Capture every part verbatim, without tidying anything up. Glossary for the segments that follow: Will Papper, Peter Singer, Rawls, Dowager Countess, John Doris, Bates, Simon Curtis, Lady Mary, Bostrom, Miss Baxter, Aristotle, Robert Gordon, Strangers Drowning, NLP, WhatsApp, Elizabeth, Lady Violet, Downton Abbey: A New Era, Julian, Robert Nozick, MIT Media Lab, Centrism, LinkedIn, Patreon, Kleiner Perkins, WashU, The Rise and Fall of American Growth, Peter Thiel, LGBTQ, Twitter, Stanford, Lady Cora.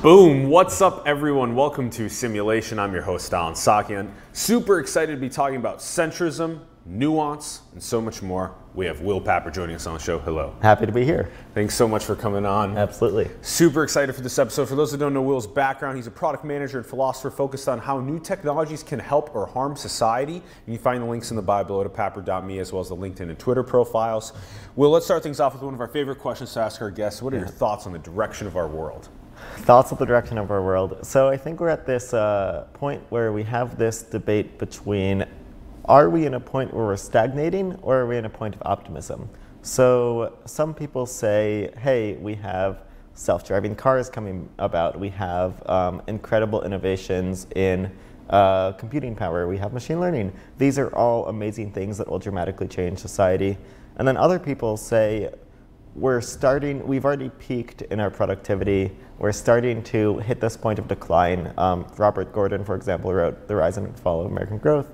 Boom, what's up everyone? Welcome to Simulation. I'm your host, Allen Saakyan. Super excited to be talking about centrism, nuance, and so much more. We have Will Papper joining us on the show. Hello. Happy to be here. Thanks so much for coming on. Absolutely. Super excited for this episode. For those that don't know Will's background, he's a product manager and philosopher focused on how new technologies can help or harm society. And you find the links in the bio below to Papper dot me as well as the LinkedIn and Twitter profiles. Will, let's start things off with one of our favorite questions to ask our guests. What are your thoughts on the direction of our world? Thoughts of the direction of our world. So I think we're at this uh, point where we have this debate between, are we in a point where we're stagnating or are we in a point of optimism? So some people say, hey, we have self-driving cars coming about. We have um, incredible innovations in uh, computing power. We have machine learning. These are all amazing things that will dramatically change society. And then other people say, we're starting, we've already peaked in our productivity. We're starting to hit this point of decline. Um, Robert Gordon, for example, wrote The Rise and Fall of American Growth.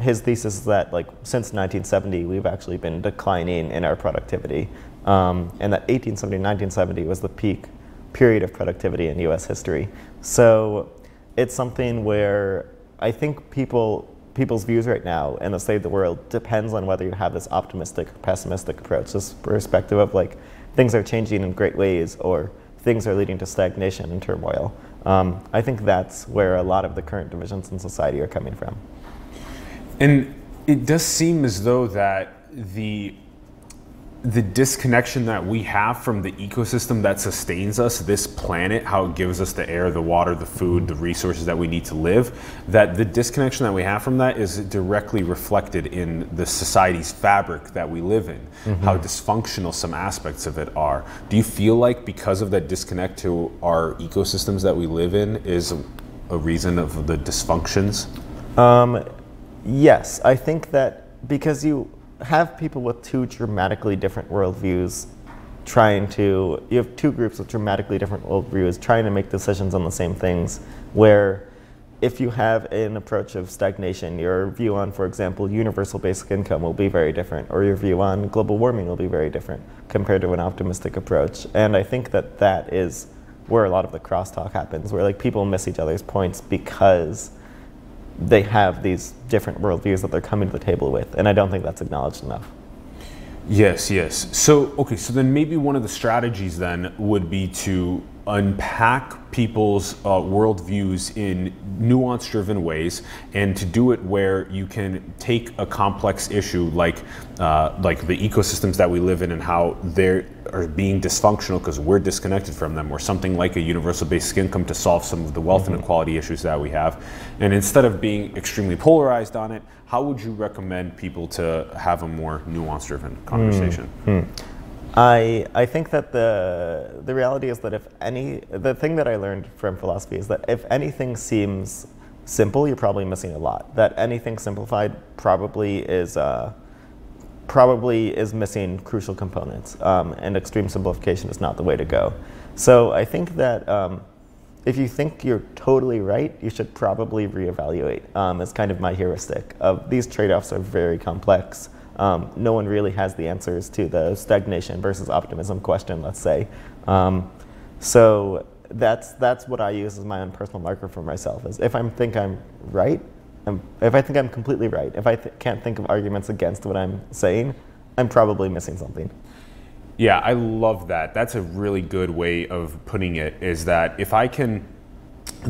His thesis is that like since nineteen seventy, we've actually been declining in our productivity. Um, and that eighteen seventy, nineteen seventy was the peak period of productivity in U S history. So it's something where I think people, people's views right now and the state of the world depends on whether you have this optimistic or pessimistic approach, this perspective of like things are changing in great ways or things are leading to stagnation and turmoil. Um, I think that's where a lot of the current divisions in society are coming from. And it does seem as though that the the disconnection that we have from the ecosystem that sustains us, this planet, how it gives us the air, the water, the food, the resources that we need to live, that the disconnection that we have from that is directly reflected in the society's fabric that we live in, mm-hmm. how dysfunctional some aspects of it are. Do you feel like because of that disconnect to our ecosystems that we live in is a reason of the dysfunctions? Um, Yes, I think that because you have people with two dramatically different worldviews trying to, you have two groups with dramatically different worldviews trying to make decisions on the same things, where if you have an approach of stagnation, your view on, for example, universal basic income will be very different, or your view on global warming will be very different compared to an optimistic approach. And I think that that is where a lot of the crosstalk happens, where like people miss each other's points because they have these different worldviews that they're coming to the table with, and I don't think that's acknowledged enough. Yes, yes. So, okay, so then maybe one of the strategies then would be to unpack people's uh, worldviews in nuance-driven ways, and to do it where you can take a complex issue like uh, like the ecosystems that we live in and how they are being dysfunctional because we're disconnected from them, or something like a universal basic income to solve some of the wealth mm-hmm. inequality issues that we have. And instead of being extremely polarized on it, how would you recommend people to have a more nuance-driven conversation? Mm-hmm. I, I think that the, the reality is that if any, the thing that I learned from philosophy is that if anything seems simple, you're probably missing a lot. That anything simplified probably is, uh, probably is missing crucial components, um, and extreme simplification is not the way to go. So I think that um, if you think you're totally right, you should probably reevaluate. Um, it's kind of my heuristic of these trade-offs are very complex. Um, no one really has the answers to the stagnation versus optimism question, let's say. Um, so that's that's what I use as my own personal marker for myself. Is if I think I'm right, I'm, if I think I'm completely right, if I th can't think of arguments against what I'm saying, I'm probably missing something. Yeah, I love that. That's a really good way of putting it, is that if I can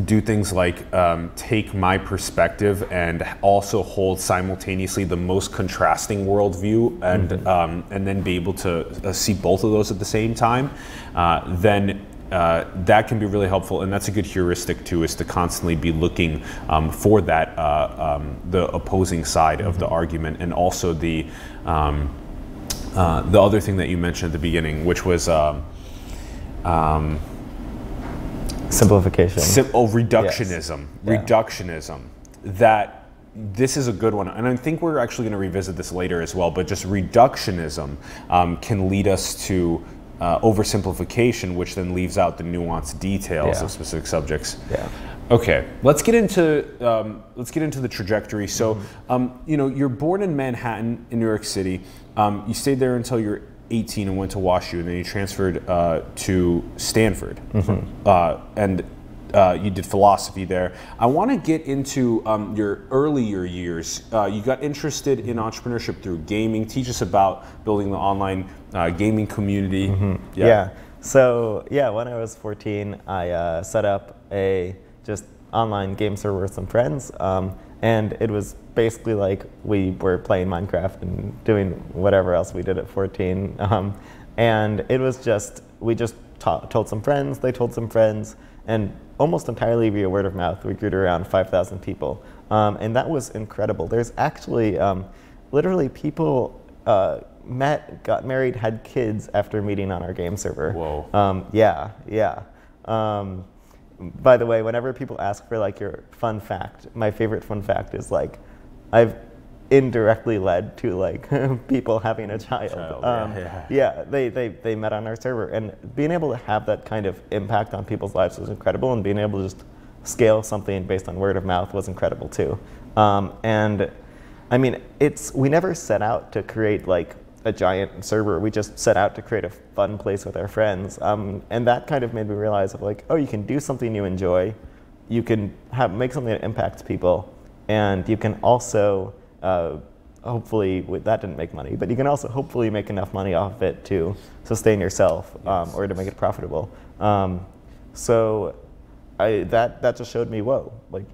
do things like um, take my perspective and also hold simultaneously the most contrasting worldview, and mm-hmm. um, and then be able to uh, see both of those at the same time, uh, then uh, that can be really helpful. And that's a good heuristic too, is to constantly be looking um, for that uh, um, the opposing side mm-hmm. of the argument, and also the um, uh, the other thing that you mentioned at the beginning, which was um, um, simplification. Sim oh, reductionism. Yes. Reductionism. Yeah. That this is a good one. And I think we're actually going to revisit this later as well, but just reductionism um, can lead us to uh, oversimplification, which then leaves out the nuanced details yeah. of specific subjects. Yeah. Okay, let's get into um, let's get into the trajectory. So, mm-hmm. um, you know, you're born in Manhattan, in New York City. Um, you stayed there until you're eighteen and went to WashU, and then you transferred uh, to Stanford, mm-hmm. uh, and uh, you did philosophy there. I want to get into um, your earlier years. Uh, you got interested in entrepreneurship through gaming. Teach us about building the online uh, gaming community. Mm-hmm. Yeah. yeah. So yeah, when I was fourteen, I uh, set up a just online game server with some friends, um, and it was basically like we were playing Minecraft and doing whatever else we did at fourteen. Um, and it was just, we just told some friends, they told some friends, and almost entirely via word of mouth, we grew to around five thousand people. Um, and that was incredible. There's actually, um, literally people uh, met, got married, had kids after meeting on our game server. Whoa. Um, yeah, yeah. Um, by the way, whenever people ask for like your fun fact, my favorite fun fact is like, I've indirectly led to like people having a child. child um, yeah, yeah. yeah they, they, they met on our server, and being able to have that kind of impact on people's lives was incredible, and being able to just scale something based on word of mouth was incredible too. Um, and I mean, it's, we never set out to create like a giant server. We just set out to create a fun place with our friends. Um, and that kind of made me realize of like, oh, you can do something you enjoy, you can have, make something that impacts people, and you can also, uh, hopefully, that didn't make money, but you can also hopefully make enough money off of it to sustain yourself, um, yes. or to make it profitable. Um, so I, that, that just showed me, whoa, like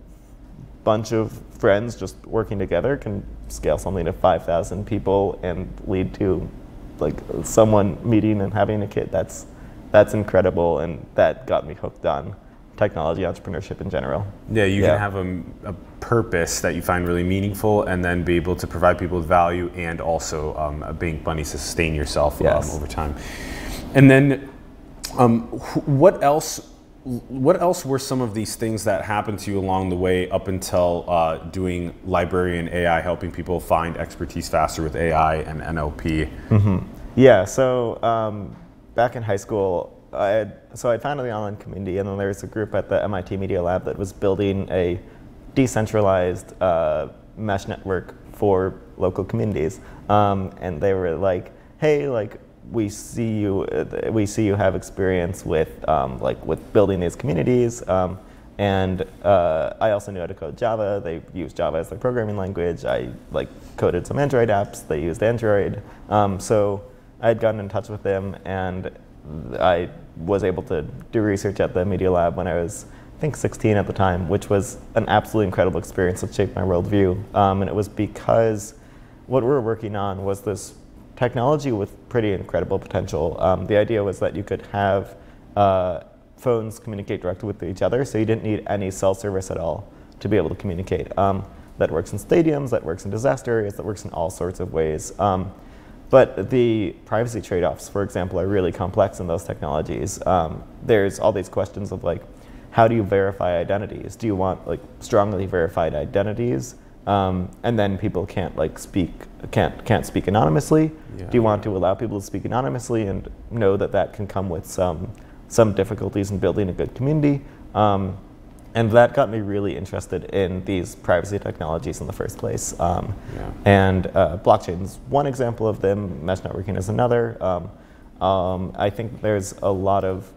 bunch of friends just working together can scale something to five thousand people and lead to like someone meeting and having a kid. That's, that's incredible, and that got me hooked on technology, entrepreneurship in general. Yeah, you yeah. can have a, a purpose that you find really meaningful, and then be able to provide people with value, and also um, a bank bunny to sustain yourself yes. um, over time. And then, um, what else? What else were some of these things that happened to you along the way up until uh, doing Librarian A I, helping people find expertise faster with A I and N L P? Mm-hmm. Yeah. So um, back in high school. I had, so I founded the online community, and then there was a group at the M I T Media Lab that was building a decentralized uh, mesh network for local communities. Um, and they were like, "Hey, like we see you, we see you have experience with um, like with building these communities." Um, and uh, I also knew how to code Java. They used Java as their programming language. I like coded some Android apps. They used Android. Um, so I had gotten in touch with them, and I was able to do research at the Media Lab when I was, I think, sixteen at the time, which was an absolutely incredible experience that shaped my worldview. Um, and it was because what we were working on was this technology with pretty incredible potential. Um, the idea was that you could have uh, phones communicate directly with each other, so you didn't need any cell service at all to be able to communicate. Um, that works in stadiums, that works in disaster areas, that works in all sorts of ways. Um, But the privacy trade-offs, for example, are really complex in those technologies. Um, there's all these questions of like, how do you verify identities? Do you want like strongly verified identities? Um, and then people can't like speak, can't can't speak anonymously. Yeah. Do you want to allow people to speak anonymously, and know that that can come with some some difficulties in building a good community? Um, and that got me really interested in these privacy technologies in the first place. Um, yeah. And uh, blockchain's one example of them, mesh networking is another. Um, um, I think there's a lot of,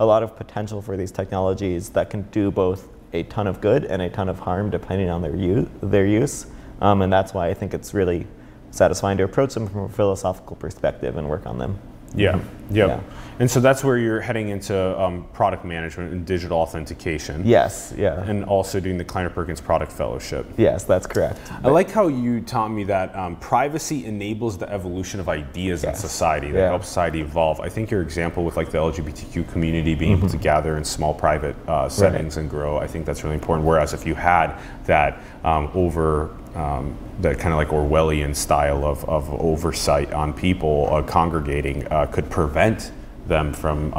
a lot of potential for these technologies that can do both a ton of good and a ton of harm depending on their, u their use. Um, and that's why I think it's really satisfying to approach them from a philosophical perspective and work on them. Yeah, yep. yeah. And so that's where you're heading into um, product management and digital authentication. Yes, yeah. And also doing the Kleiner Perkins Product Fellowship. Yes, that's correct. I but like how you taught me that um, privacy enables the evolution of ideas yes. in society, that yeah. helps society evolve. I think your example with like the L G B T Q community being mm-hmm. able to gather in small private uh, settings right. and grow, I think that's really important. Whereas if you had that um, over, Um, that kind of like Orwellian style of, of oversight on people uh, congregating uh, could prevent them from uh,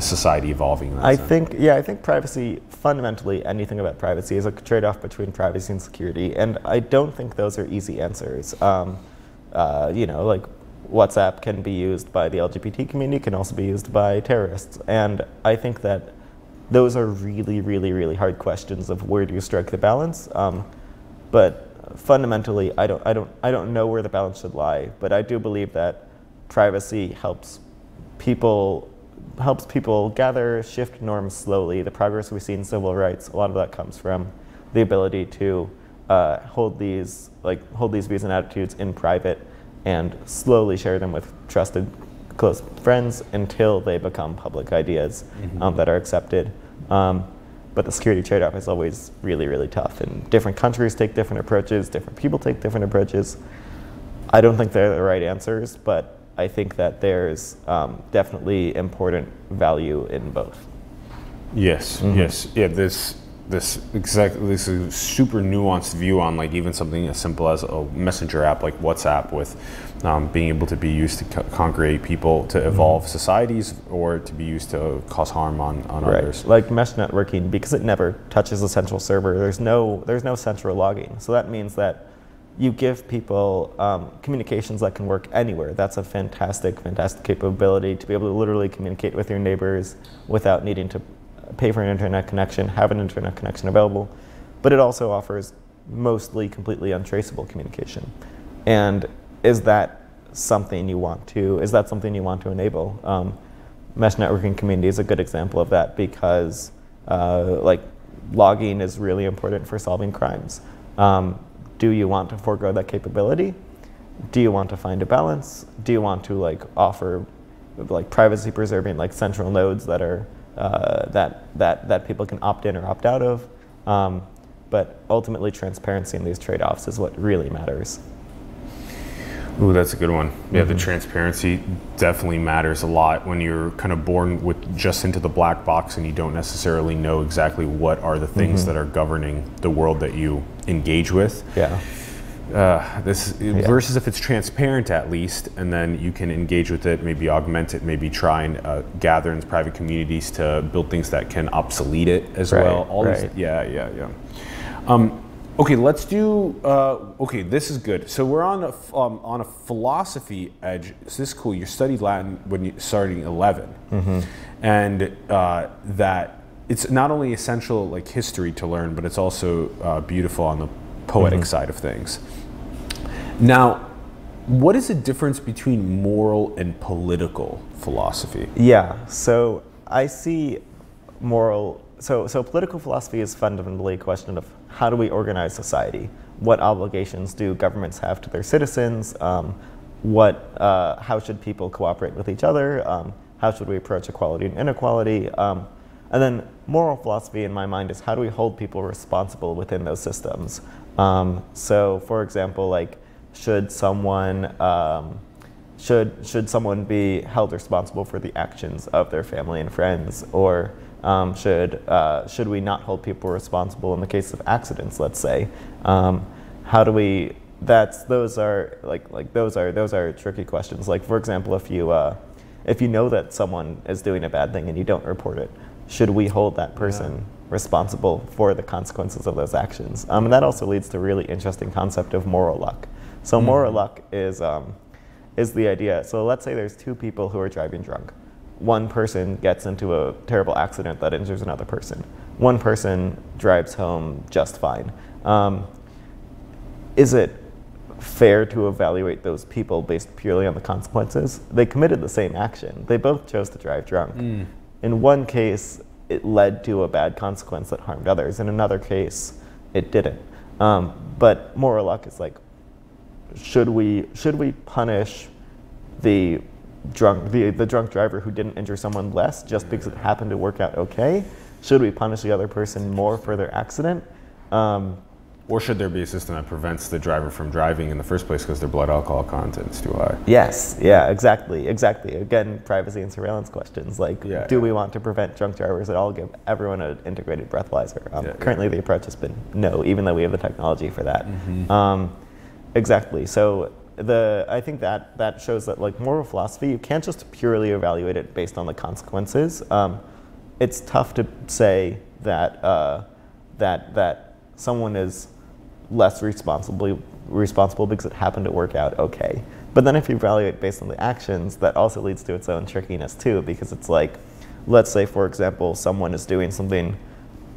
society evolving. In that I sense. think, yeah, I think privacy, fundamentally anything about privacy is a trade-off between privacy and security, and I don't think those are easy answers. Um, uh, you know, like WhatsApp can be used by the L G B T community, can also be used by terrorists, and I think that those are really, really, really hard questions of where do you strike the balance. Um, but fundamentally, I don't, I don't, I don't know where the balance should lie, but I do believe that privacy helps people helps people gather, shift norms slowly. The progress we see in civil rights, a lot of that comes from the ability to uh, hold these like hold these views and attitudes in private and slowly share them with trusted close friends until they become public ideas mm-hmm. um, that are accepted. Um, but the security trade-off is always really, really tough, and different countries take different approaches, different people take different approaches. I don't think they're the right answers, but I think that there's um, definitely important value in both. Yes, mm-hmm. yes, yeah, this, this exactly, this is a super nuanced view on like even something as simple as a messenger app like WhatsApp with um, being able to be used to co congregate people, to evolve mm-hmm. societies, or to be used to cause harm on, on right. others. Like mesh networking, because it never touches a central server, there's no, there's no central logging. So that means that you give people um, communications that can work anywhere. That's a fantastic, fantastic capability to be able to literally communicate with your neighbors without needing to pay for an internet connection, have an internet connection available. But it also offers mostly completely untraceable communication. And is that something you want to, is that something you want to enable? Um, mesh networking community is a good example of that because uh, like logging is really important for solving crimes. Um, Do you want to forego that capability? Do you want to find a balance? Do you want to like offer like privacy preserving like central nodes that are uh, that that that people can opt in or opt out of? Um, but ultimately, transparency in these trade-offs is what really matters. Ooh, that's a good one. Yeah, mm-hmm. the transparency definitely matters a lot when you're kind of born with just into the black box and you don't necessarily know exactly what are the things mm-hmm. that are governing the world that you engage with. Yeah. Uh, this yeah. versus if it's transparent at least, and then you can engage with it, maybe augment it, maybe try and uh, gather in private communities to build things that can obsolete it as right, well. All right. these, yeah, yeah, yeah. Um, Okay, let's do, uh, okay, this is good. So we're on a, um, on a philosophy edge. So this is cool. You studied Latin when you starting eleven. Mm-hmm. And uh, that it's not only essential like history to learn, but it's also uh, beautiful on the poetic mm-hmm. side of things. Now, what is the difference between moral and political philosophy? Yeah, so I see moral, so, so political philosophy is fundamentally a question of how do we organize society? What obligations do governments have to their citizens? Um, what, uh, how should people cooperate with each other? Um, how should we approach equality and inequality? Um, and then moral philosophy, in my mind, is how do we hold people responsible within those systems? Um, so, for example, like should someone um, should should someone be held responsible for the actions of their family and friends, or Um, should, uh, should we not hold people responsible in the case of accidents, let's say? Um, how do we, that's, those are, like, like those are, those are tricky questions. Like, for example, if you, uh, if you know that someone is doing a bad thing and you don't report it, should we hold that person yeah. responsible for the consequences of those actions? Um, and that also leads to a really interesting concept of moral luck. So mm-hmm. moral luck is, um, is the idea. So let's say there's two people who are driving drunk. One person gets into a terrible accident that injures another person. One person drives home just fine. Um, is it fair to evaluate those people based purely on the consequences? They committed the same action. They both chose to drive drunk. Mm. In one case, it led to a bad consequence that harmed others. In another case, it didn't. Um, but moral luck is like, should we, should we punish the drunk the the drunk driver who didn't injure someone less just because it happened to work out okay? Should we punish the other person more for their accident? Um, or should there be a system that prevents the driver from driving in the first place because their blood alcohol content's too high? Yes, yeah, exactly, exactly. Again, privacy and surveillance questions. Like, yeah, do yeah. we want to prevent drunk drivers at all? Give everyone an integrated breathalyzer. Um, yeah, currently, yeah. the approach has been no, even though we have the technology for that. Mm-hmm. um, exactly. So. The, I think that, that shows that like moral philosophy, you can't just purely evaluate it based on the consequences. Um, it's tough to say that, uh, that, that someone is less responsibly, responsible because it happened to work out okay. But then if you evaluate based on the actions, that also leads to its own trickiness too, because it's like, let's say for example, someone is doing something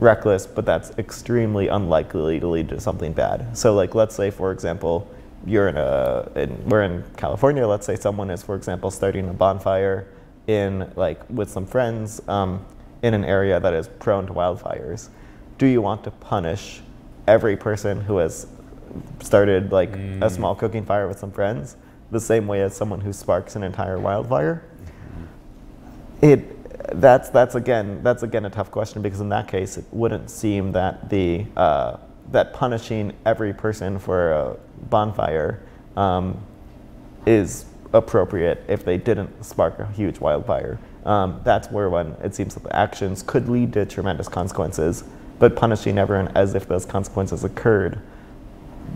reckless, but that's extremely unlikely to lead to something bad. So like, let's say for example, you're in a, in, we're in California, let's say someone is, for example, starting a bonfire in, like, with some friends um, in an area that is prone to wildfires. Do you want to punish every person who has started, like, mm. a small cooking fire with some friends the same way as someone who sparks an entire wildfire? It, that's, that's, again, that's again a tough question, because in that case it wouldn't seem that the, uh, that punishing every person for a bonfire um, is appropriate if they didn't spark a huge wildfire. Um, that's where when it seems that the actions could lead to tremendous consequences, but punishing everyone as if those consequences occurred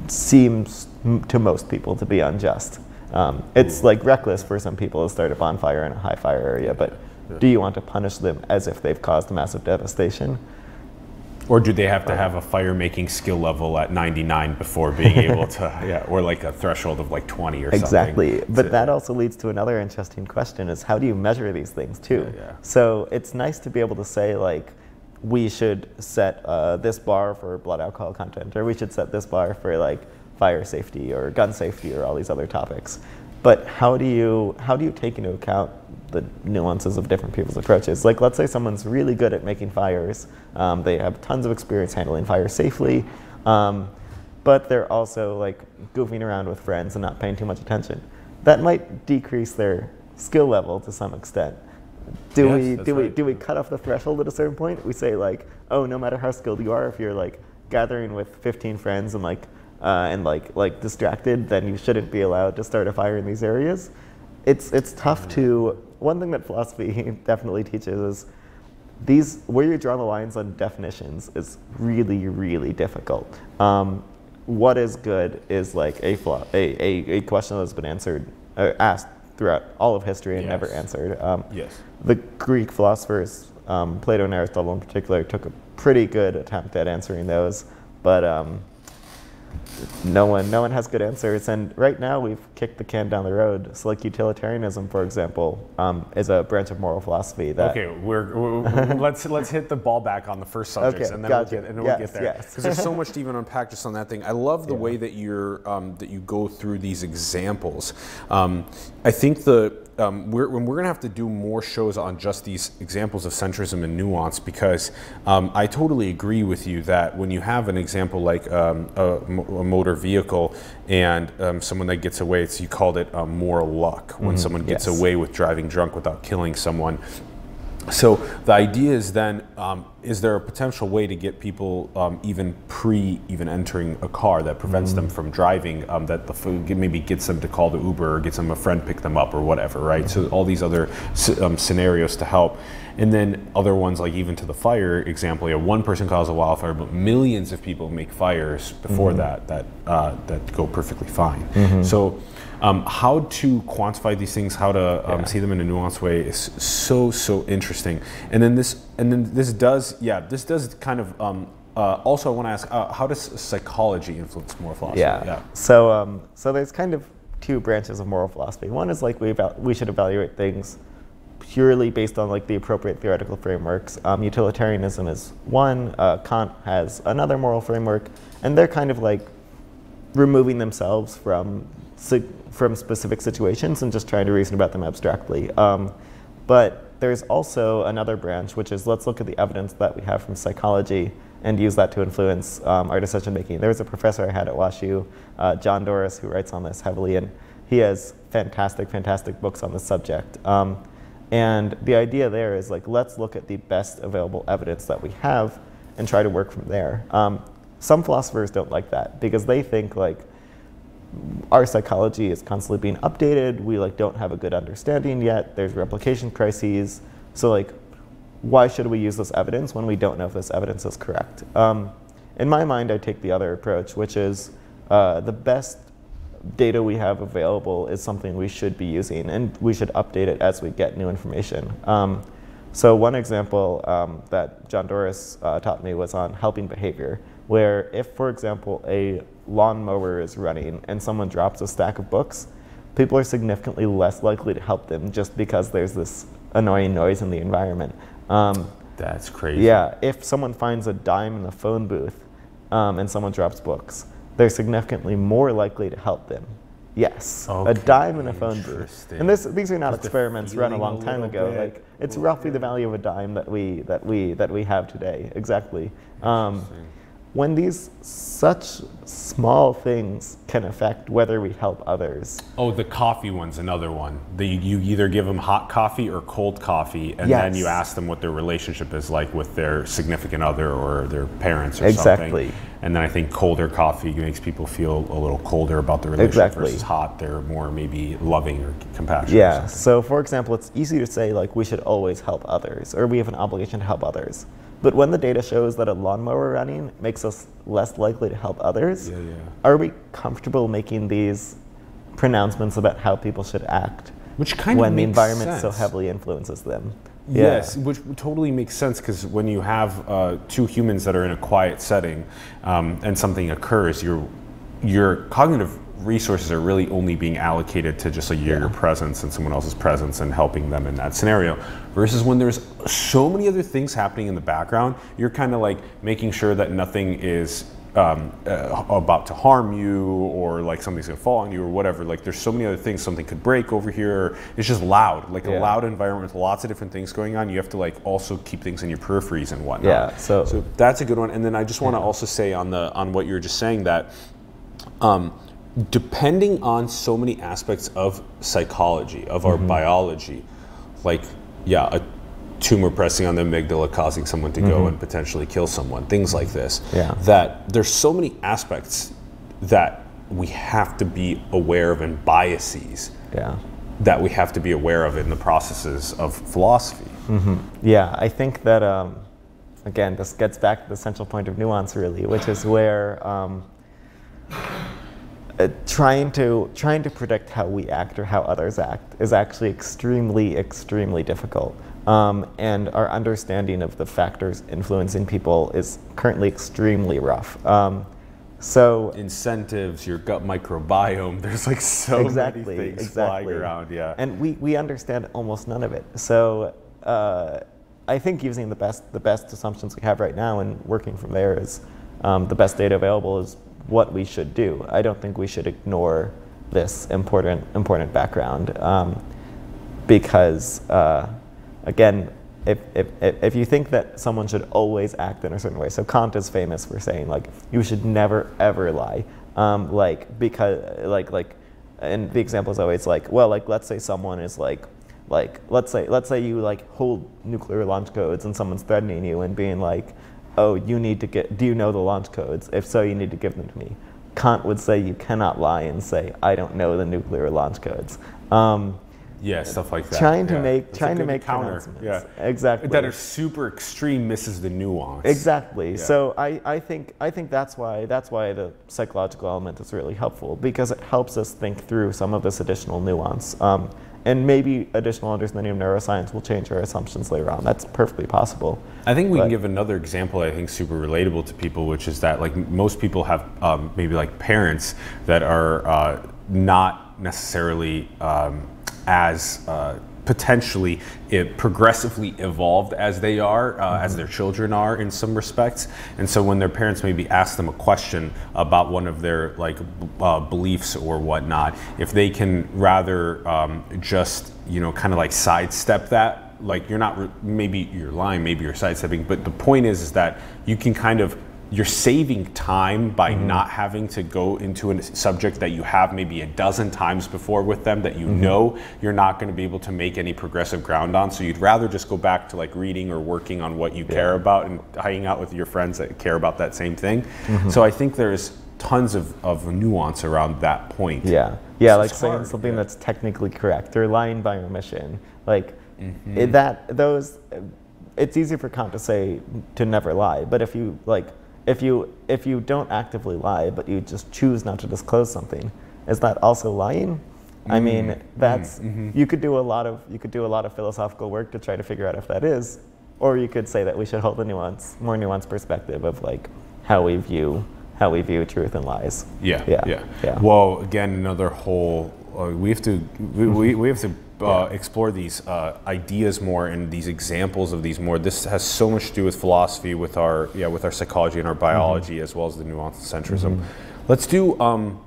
seems m to most people to be unjust. Um, it's like reckless for some people to start a bonfire in a high fire area, but yeah. do you want to punish them as if they've caused massive devastation? Or do they have to have a fire making skill level at ninety-nine before being able to, yeah, or like a threshold of like twenty or exactly. something? Exactly, but to, that also leads to another interesting question, is how do you measure these things too? Yeah, yeah. So it's nice to be able to say, like, we should set uh, this bar for blood alcohol content, or we should set this bar for, like, fire safety or gun safety or all these other topics. But how do you, how do you take into account the nuances of different people's approaches? Like, let's say someone's really good at making fires. Um, they have tons of experience handling fires safely, um, but they're also, like, goofing around with friends and not paying too much attention. That might decrease their skill level to some extent. Do yes, we do right. we do we cut off the threshold at a certain point? We say, like, oh, no matter how skilled you are, if you're, like, gathering with fifteen friends and like uh, and like like distracted, then you shouldn't be allowed to start a fire in these areas. It's it's tough to. One thing that philosophy definitely teaches is these where you draw the lines on definitions is really really difficult. Um, what is good is like a flaw, a, a a question that's been answered uh, asked. throughout all of history and yes. never answered. Um, yes. The Greek philosophers, um, Plato and Aristotle in particular, took a pretty good attempt at answering those, but um, no one, no one has good answers. And right now we've kicked the can down the road. So, like, utilitarianism, for example, um, is a branch of moral philosophy that. Okay, we're, we're let's let's hit the ball back on the first subject, okay, and then gotcha. we'll get and yes, we'll get there because yes. there's so much to even unpack just on that thing. I love the yeah. way that you're um, that you go through these examples. Um, I think the. Um, we're, we're going to have to do more shows on just these examples of centrism and nuance, because um, I totally agree with you that when you have an example like um, a, a motor vehicle and um, someone that gets away, it's, you called it um, moral luck when mm-hmm. someone gets yes. away with driving drunk without killing someone. So the idea is then, um, is there a potential way to get people um, even pre even entering a car that prevents mm. them from driving, um, that the food maybe gets them to call the Uber or gets them a friend pick them up or whatever, right? Mm. So all these other um, scenarios to help. And then other ones, like even to the fire example, you know, one person caused a wildfire, but millions of people make fires before mm. that that, uh, that go perfectly fine. Mm-hmm. So. Um, how to quantify these things, how to um, yeah. see them in a nuanced way, is so so interesting. And then this, and then this does, yeah, this does kind of. Um, uh, also, I want to ask, uh, how does psychology influence moral philosophy? Yeah. yeah. So, um, so there's kind of two branches of moral philosophy. One is like we eval we should evaluate things purely based on like the appropriate theoretical frameworks. Um, utilitarianism is one. Uh, Kant has another moral framework, and they're kind of like removing themselves from. from specific situations and just trying to reason about them abstractly. Um, but there's also another branch, which is let's look at the evidence that we have from psychology and use that to influence um, our decision making. There was a professor I had at WashU, uh, John Doris, who writes on this heavily, and he has fantastic, fantastic books on this subject. Um, and the idea there is like, let's look at the best available evidence that we have and try to work from there. Um, some philosophers don't like that because they think like, our psychology is constantly being updated. We like don't have a good understanding yet. There's replication crises. So like, why should we use this evidence when we don't know if this evidence is correct? Um, in my mind, I take the other approach, which is uh, the best data we have available is something we should be using, and we should update it as we get new information. Um, so one example um, that John Doris uh, taught me was on helping behavior, where if, for example, a lawnmower is running and someone drops a stack of books, people are significantly less likely to help them just because there's this annoying noise in the environment. Um, That's crazy. Yeah, if someone finds a dime in a phone booth um, and someone drops books, they're significantly more likely to help them. Yes, okay, a dime in a phone booth. And this, these are not Just experiments run a long time a ago. Bit. Like it's Ooh, roughly yeah. the value of a dime that we that we that we have today. Exactly. Um, when these such small things can affect whether we help others. Oh, the coffee one's another one. The, you either give them hot coffee or cold coffee, and yes. then you ask them what their relationship is like with their significant other or their parents or exactly. something. And then I think colder coffee makes people feel a little colder about the relationship exactly. versus hot. They're more maybe loving or compassionate. Yeah, or so for example, it's easy to say like we should always help others or we have an obligation to help others. But when the data shows that a lawnmower running makes us less likely to help others, yeah, yeah. are we comfortable making these pronouncements about how people should act Which kind when of the environment sense. so heavily influences them? Yeah. Yes, which totally makes sense, because when you have uh, two humans that are in a quiet setting um, and something occurs, your, your cognitive resources are really only being allocated to just like your yeah. presence and someone else's presence and helping them in that scenario, versus when there's so many other things happening in the background, you're kind of like making sure that nothing is um, uh, about to harm you or like something's gonna fall on you or whatever. Like there's so many other things, something could break over here. It's just loud, like yeah. a loud environment with lots of different things going on. You have to like also keep things in your peripheries and whatnot. Yeah, so, so that's a good one. And then I just wanna yeah. also say on the on what you were just saying that um, depending on so many aspects of psychology, of our mm-hmm. biology, like, yeah, a tumor pressing on the amygdala causing someone to mm-hmm. go and potentially kill someone, things like this, yeah. that there's so many aspects that we have to be aware of and biases yeah. that we have to be aware of in the processes of philosophy. Mm-hmm. Yeah, I think that, um, again, this gets back to the central point of nuance, really, which is where um, Uh, trying to trying to predict how we act or how others act is actually extremely, extremely difficult. Um, and our understanding of the factors influencing people is currently extremely rough. Um, so incentives, your gut microbiome, there's like so exactly, many things exactly. flying around, yeah. And we, we understand almost none of it. So uh, I think using the best the best assumptions we have right now and working from there is um, the best data available is what we should do. I don't think we should ignore this important important background um, because, uh, again, if, if, if you think that someone should always act in a certain way, so Kant is famous for saying like you should never ever lie, um, like because like like, and the example is always like well like let's say someone is like like let's say let's say you like hold nuclear launch codes and someone's threatening you and being like, oh, you need to get, do you know the launch codes? If so, you need to give them to me. Kant would say you cannot lie and say, I don't know the nuclear launch codes. Um, yeah, stuff like that. Trying yeah. to make, That's trying to make counter. pronouncements. Yeah. Exactly. That are super extreme, misses the nuance. Exactly. Yeah. So I, I think I think that's why that's why the psychological element is really helpful, because it helps us think through some of this additional nuance. Um, And maybe additional understanding of neuroscience will change our assumptions later on. That's perfectly possible. I think we but. can give another example I think super relatable to people, which is that like most people have um, maybe like parents that are uh, not necessarily um, as uh, potentially it progressively evolved as they are, uh, mm-hmm. as their children are in some respects. And so when their parents maybe ask them a question about one of their like uh, beliefs or whatnot, if they can rather um, just, you know, kind of like sidestep that, like you're not, maybe you're lying, maybe you're sidestepping, but the point is, is that you can kind of, you're saving time by mm-hmm. not having to go into a subject that you have maybe a dozen times before with them that you mm-hmm. know you're not going to be able to make any progressive ground on. So you'd rather just go back to like reading or working on what you yeah. care about and hanging out with your friends that care about that same thing. Mm-hmm. So I think there's tons of, of nuance around that point. Yeah, yeah, so like saying hard. something yeah. that's technically correct or lying by omission. Like mm-hmm. that, those, it's easier for Kant to say to never lie, but if you like, If you if you don't actively lie, but you just choose not to disclose something, is that also lying? Mm-hmm. I mean, that's mm-hmm. you could do a lot of you could do a lot of philosophical work to try to figure out if that is, or you could say that we should hold the nuance, more nuanced perspective of like how we view how we view truth and lies. Yeah, yeah, yeah. yeah. Well, again, another whole uh, we have to we we, we have to. Uh, yeah. explore these uh, ideas more and these examples of these more. This has so much to do with philosophy, with our yeah, with our psychology and our biology, mm-hmm. as well as the nuance and centrism. Mm-hmm. Let's do um,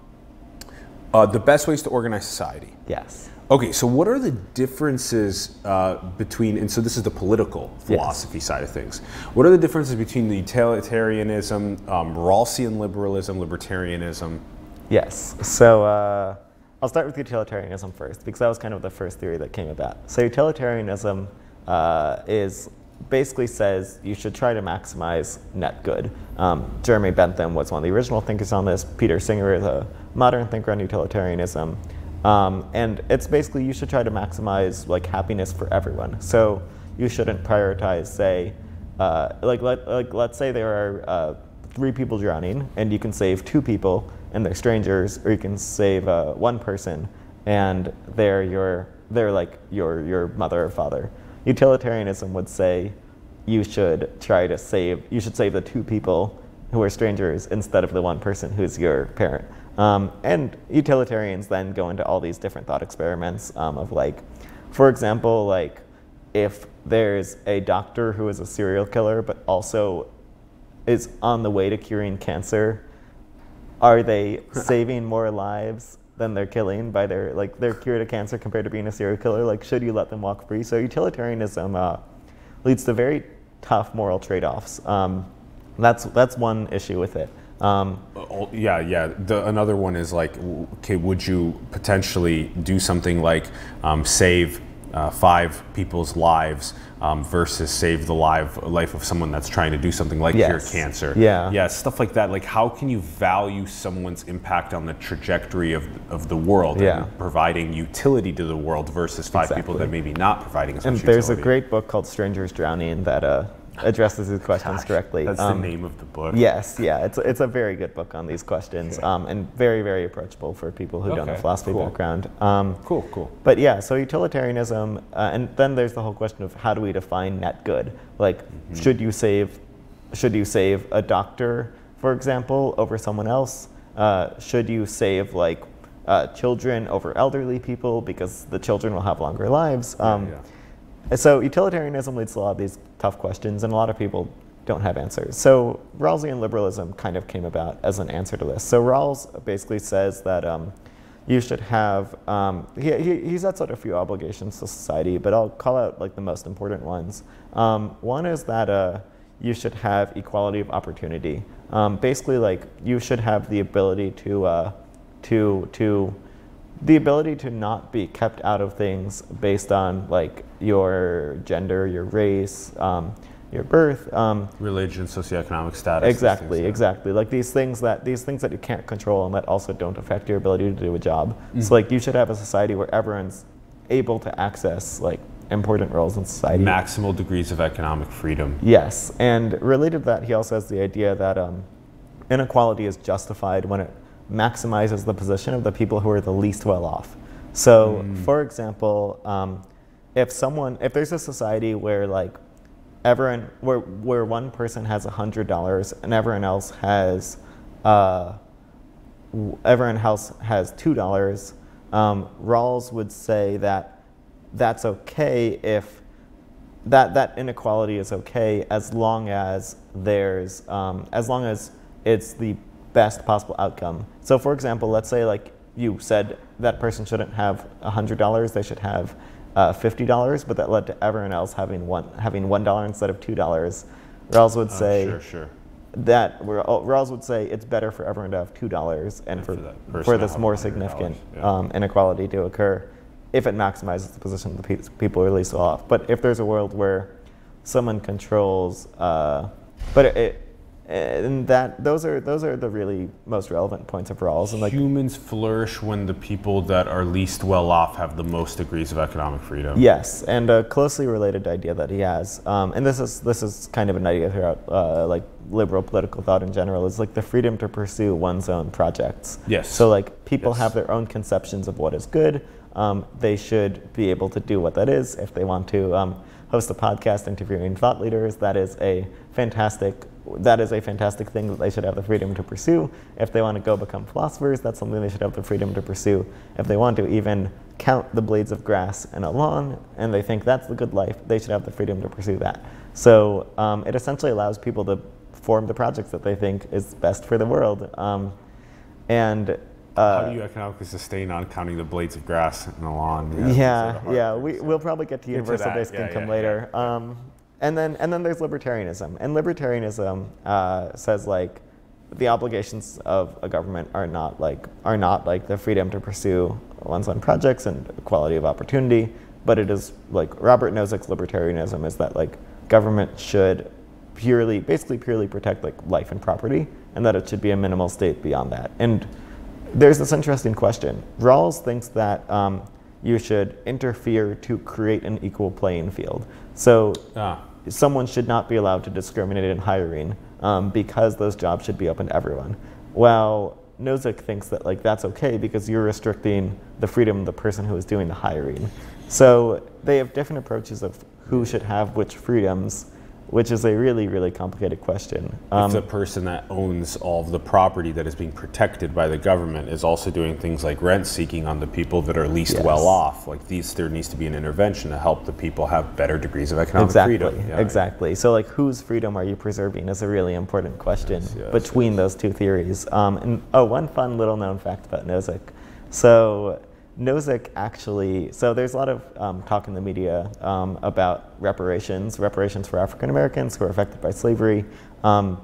uh, the best ways to organize society. Yes. Okay, so what are the differences uh, between, and so this is the political philosophy yes. side of things. What are the differences between the utilitarianism, um, Rawlsian liberalism, libertarianism? Yes, so uh, I'll start with utilitarianism first, because that was kind of the first theory that came about. So utilitarianism uh, is basically says you should try to maximize net good. Um, Jeremy Bentham was one of the original thinkers on this. Peter Singer is a modern thinker on utilitarianism. Um, and it's basically you should try to maximize like happiness for everyone. So you shouldn't prioritize, say, uh, like, let, like let's say there are uh, three people drowning, and you can save two people, and they're strangers, or you can save uh, one person, and they're your they're like your your mother or father. Utilitarianism would say you should try to save you should save the two people who are strangers instead of the one person who's your parent. Um, and utilitarians then go into all these different thought experiments um, of like, for example, like if there's a doctor who is a serial killer but also is on the way to curing cancer, are they saving more lives than they're killing by their, like their cure to cancer compared to being a serial killer? Like should you let them walk free? So utilitarianism uh, leads to very tough moral trade-offs. Um, that's, that's one issue with it. Um, yeah, yeah. The, another one is like, okay, would you potentially do something like um, save uh, five people's lives um, versus save the live, life of someone that's trying to do something like yes. cure cancer? Yeah. Yeah, stuff like that. Like how can you value someone's impact on the trajectory of, of the world yeah. and providing utility to the world versus five exactly. people that may be not providing as much utility? And there's a great book called Strangers Drowning that uh, addresses these questions Gosh, correctly. That's um, the name of the book. Yes, yeah, it's it's a very good book on these questions, okay. um, and very very approachable for people who okay, don't have a philosophy cool. background. Um, cool, cool. But yeah, so utilitarianism, uh, and then there's the whole question of how do we define net good? Like, mm-hmm. should you save, should you save a doctor, for example, over someone else? Uh, should you save like uh, children over elderly people because the children will have longer lives? Um, yeah, yeah. So utilitarianism leads to a lot of these tough questions, and a lot of people don't have answers. So Rawlsian liberalism kind of came about as an answer to this. So Rawls basically says that um, you should have, um, he, he, he sets out a few obligations to society, but I'll call out like the most important ones. Um, one is that uh, you should have equality of opportunity. Um, basically like you should have the ability to, uh, to, to, the ability to not be kept out of things based on like your gender, your race, um, your birth, um, religion, socioeconomic status. Exactly, things, yeah. exactly. Like these things that these things that you can't control and that also don't affect your ability to do a job. Mm-hmm. So like you should have a society where everyone's able to access like important roles in society. Maximal degrees of economic freedom. Yes, and related to that, he also has the idea that um, inequality is justified when it maximizes the position of the people who are the least well off. So, mm. for example, um, if someone, if there's a society where like everyone, where where one person has a hundred dollars and everyone else has, uh, everyone else has two dollars, um, Rawls would say that that's okay if that that inequality is okay as long as there's um, as long as it's the best possible outcome. So for example, let's say like you said that person shouldn't have a hundred dollars, they should have uh, fifty dollars, but that led to everyone else having one having one dollar instead of two dollars. Rawls would say uh, sure, sure. that Rawls would say it's better for everyone to have two dollars and, and for, for, for this more significant yeah. um, inequality to occur if it maximizes the position of the people who are least off. But if there's a world where someone controls, uh, but it, it and that those are those are the really most relevant points of Rawls. And like, humans flourish when the people that are least well off have the most degrees of economic freedom. Yes, and a closely related idea that he has, um, and this is this is kind of an idea throughout uh, like liberal political thought in general, is like the freedom to pursue one's own projects. Yes. So like people yes. have their own conceptions of what is good. Um, they should be able to do what that is if they want to. Um, host a podcast interviewing thought leaders. That is a fantastic. That is a fantastic thing that they should have the freedom to pursue. If they want to go become philosophers, that's something they should have the freedom to pursue. If they want to even count the blades of grass in a lawn and they think that's the good life, they should have the freedom to pursue that. So um, it essentially allows people to form the projects that they think is best for the world. Um, And uh, how do you economically sustain on counting the blades of grass in the lawn? Yeah, yeah. Sort of yeah. We, we'll probably get to universal basic yeah, income yeah, later. Yeah, yeah. Um, and then and then there's libertarianism, and libertarianism uh, says like the obligations of a government are not like are not like the freedom to pursue one's own projects and equality of opportunity, but it is like Robert Nozick's libertarianism is that like government should purely, basically purely protect like life and property, and that it should be a minimal state beyond that. And there's this interesting question. Rawls thinks that um, you should interfere to create an equal playing field. So ah. someone should not be allowed to discriminate in hiring um, because those jobs should be open to everyone. Well, Nozick thinks that like that's okay because you're restricting the freedom of the person who is doing the hiring. So they have different approaches of who should have which freedoms, which is a really, really complicated question. Um, if the person that owns all of the property that is being protected by the government is also doing things like rent seeking on the people that are least yes. well off, like these, there needs to be an intervention to help the people have better degrees of economic exactly. freedom. Yeah. Exactly. So like whose freedom are you preserving is a really important question yes, yes, between yes. those two theories. Um, and oh, one fun little known fact about Nozick. So Nozick actually, so there's a lot of um, talk in the media um, about reparations, reparations for African Americans who are affected by slavery. Um,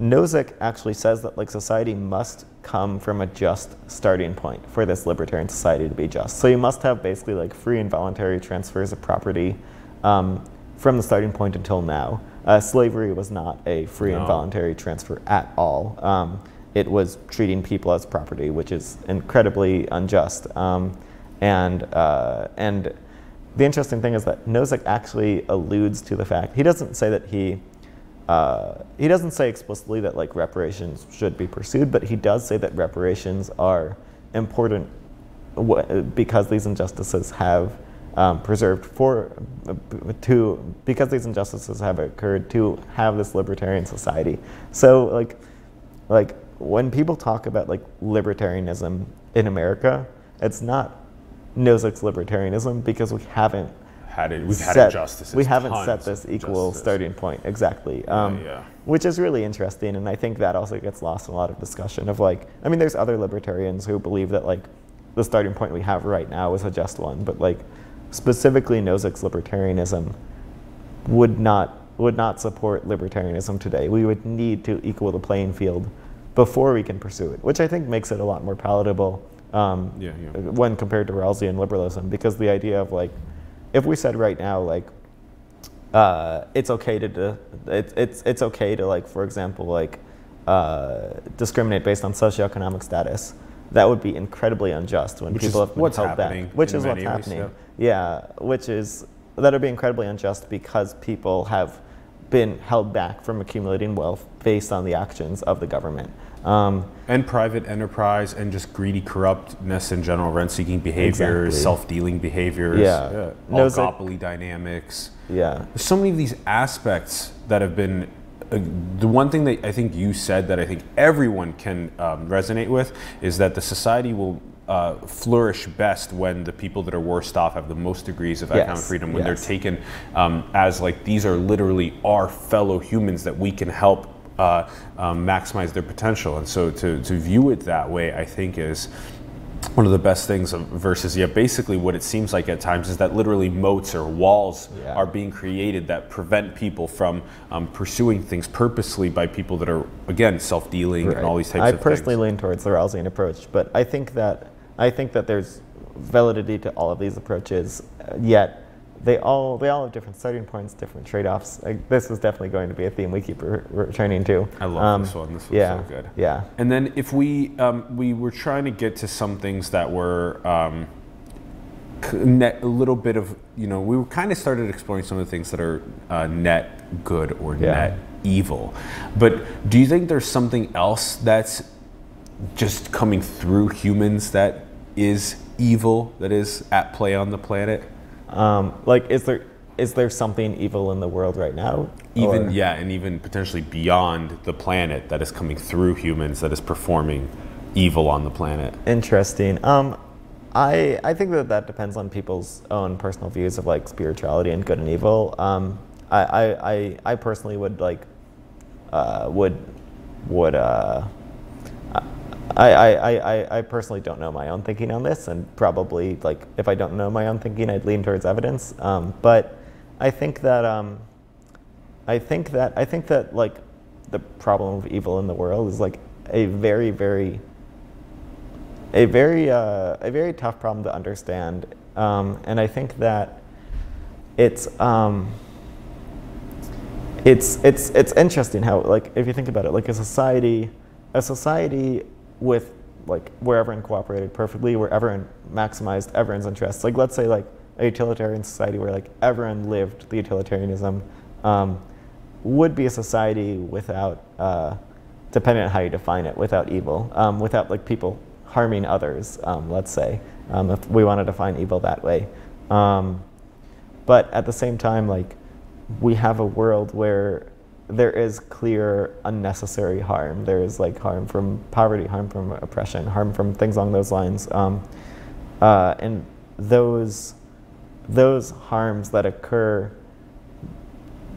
Nozick actually says that like society must come from a just starting point for this libertarian society to be just. So you must have basically like free and voluntary transfers of property um, from the starting point until now. Uh, slavery was not a free no. and voluntary transfer at all. Um, It was treating people as property, which is incredibly unjust. Um, and uh, and the interesting thing is that Nozick actually alludes to the fact he doesn't say that he uh, he doesn't say explicitly that like reparations should be pursued, but he does say that reparations are important w because these injustices have um, preserved for to because these injustices have occurred to have this libertarian society. So like like. When people talk about like libertarianism in America, it's not Nozick's libertarianism because we haven't had it. We've set, had injustices. We haven't set this equal justice. starting point exactly, um, yeah, yeah. which is really interesting. And I think that also gets lost in a lot of discussion of like, I mean, there's other libertarians who believe that like the starting point we have right now is a just one, but like specifically Nozick's libertarianism would not would not support libertarianism today. We would need to equal the playing field before we can pursue it, which I think makes it a lot more palatable um, yeah, yeah. when compared to Rawlsian liberalism, because the idea of like, if we said right now like, uh, it's okay to do, it, it's it's okay to like, for example, like uh, discriminate based on socioeconomic status, that would be incredibly unjust when which people have been held back, which is what's happening. Stuff. Yeah, which is that would be incredibly unjust because people have been held back from accumulating wealth based on the actions of the government. Um, and private enterprise and just greedy corruptness in general, rent-seeking behaviors, exactly. self-dealing behaviviors, yeah. Yeah, oligopoly dynamics. Yeah. There's so many of these aspects that have been, uh, the one thing that I think you said that I think everyone can um, resonate with is that the society will Uh, flourish best when the people that are worst off have the most degrees of yes, economic freedom, when yes. they're taken um, as like these are literally our fellow humans that we can help uh, um, maximize their potential. And so to, to view it that way, I think is one of the best things of versus yeah, basically what it seems like at times is that literally moats or walls yeah. are being created that prevent people from um, pursuing things purposely by people that are, again, self-dealing right. and all these types I of things. I personally lean towards the Rawlsian approach, but I think that I think that there's validity to all of these approaches, yet they all they all have different starting points, different trade-offs. Like, this is definitely going to be a theme we keep re returning to. I love um, this one. This one's yeah, so good. Yeah. And then if we um, we were trying to get to some things that were um, net, a little bit of you know we were kind of started exploring some of the things that are uh, net good or yeah. net evil, but do you think there's something else that's just coming through humans that is evil, that is at play on the planet? Um, like, is there is there something evil in the world right now? Even or? Yeah, and even potentially beyond the planet that is coming through humans that is performing evil on the planet. Interesting. Um, I I think that that depends on people's own personal views of like spirituality and good and evil. Um, I I I, I personally would like uh, would would. Uh, I, I, I, I personally don't know my own thinking on this, and probably, like, if I don't know my own thinking, I'd lean towards evidence. Um, but I think that, um, I think that, I think that, like, the problem of evil in the world is, like, a very, very, a very, uh, a very tough problem to understand. Um, and I think that it's, um, it's, it's, it's interesting how, like, if you think about it, like, a society, a society with, like, where everyone cooperated perfectly, where everyone maximized everyone's interests. Like, let's say, like, a utilitarian society where, like, everyone lived the utilitarianism um, would be a society without, uh, depending on how you define it, without evil, um, without, like, people harming others, um, let's say, um, if we want to define evil that way. Um, but at the same time, like, we have a world where there is clear unnecessary harm. There is, like, harm from poverty, harm from oppression, harm from things along those lines. Um, uh, and those, those harms that occur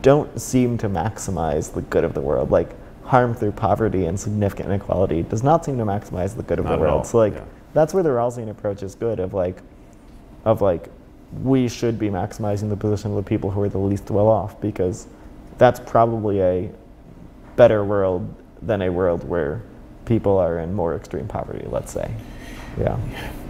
don't seem to maximize the good of the world. Like, harm through poverty and significant inequality does not seem to maximize the good of not the world. So, like, yeah. That's where the Rawlsian approach is good, of, like, of, like, we should be maximizing the position of the people who are the least well off, because that's probably a better world than a world where people are in more extreme poverty, let's say. Yeah.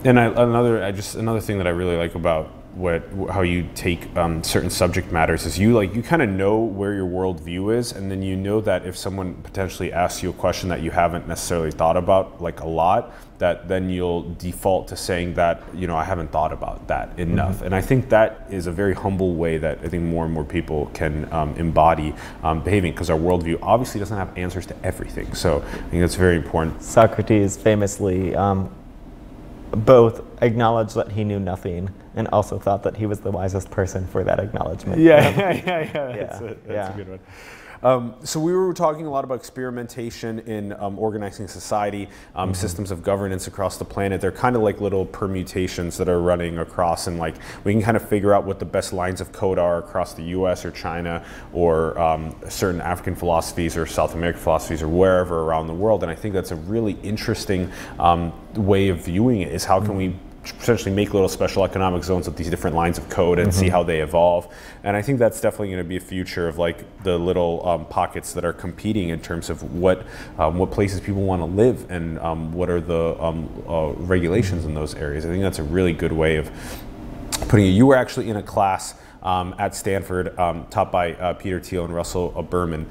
And I, another, I just another thing that I really like about what how you take um, certain subject matters is you like you kind of know where your worldview is, and then you know that if someone potentially asks you a question that you haven't necessarily thought about, like, a lot, that then you'll default to saying that, you know, I haven't thought about that enough. Mm-hmm. And I think that is a very humble way that I think more and more people can um, embody um, behaving, because our worldview obviously doesn't have answers to everything. So I think that's very important. Socrates famously um, both acknowledged that he knew nothing and also thought that he was the wisest person for that acknowledgement. Yeah, yeah, yeah, yeah, that's, yeah, a, that's yeah. a good one. Um, so we were talking a lot about experimentation in um, organizing society, um, mm-hmm. systems of governance across the planet. They're kind of like little permutations that are running across, and, like, we can kind of figure out what the best lines of code are across the U S or China or um, certain African philosophies or South American philosophies or wherever around the world. And I think that's a really interesting um, way of viewing it, is how can mm-hmm. we potentially make little special economic zones of these different lines of code and mm-hmm. see how they evolve. And I think that's definitely going to be a future of, like, the little um, pockets that are competing in terms of what um, what places people want to live and um, what are the um, uh, regulations in those areas. I think that's a really good way of putting it. You were actually in a class Um, at Stanford, um, taught by uh, Peter Thiel and Russell uh, Berman, um,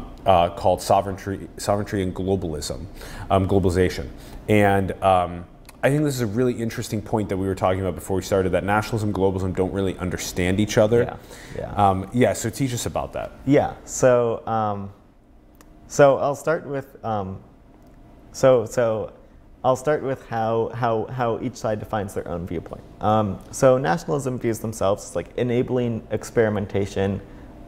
mm-hmm. uh, called Sovereignty, Sovereignty and Globalism, um, Globalization. And um, I think this is a really interesting point that we were talking about before we started, that nationalism and globalism don't really understand each other. Yeah, yeah. Um, yeah, so teach us about that. Yeah, so um, so I'll start with um, so so I'll start with how, how, how each side defines their own viewpoint. Um, so nationalism views themselves as, like, enabling experimentation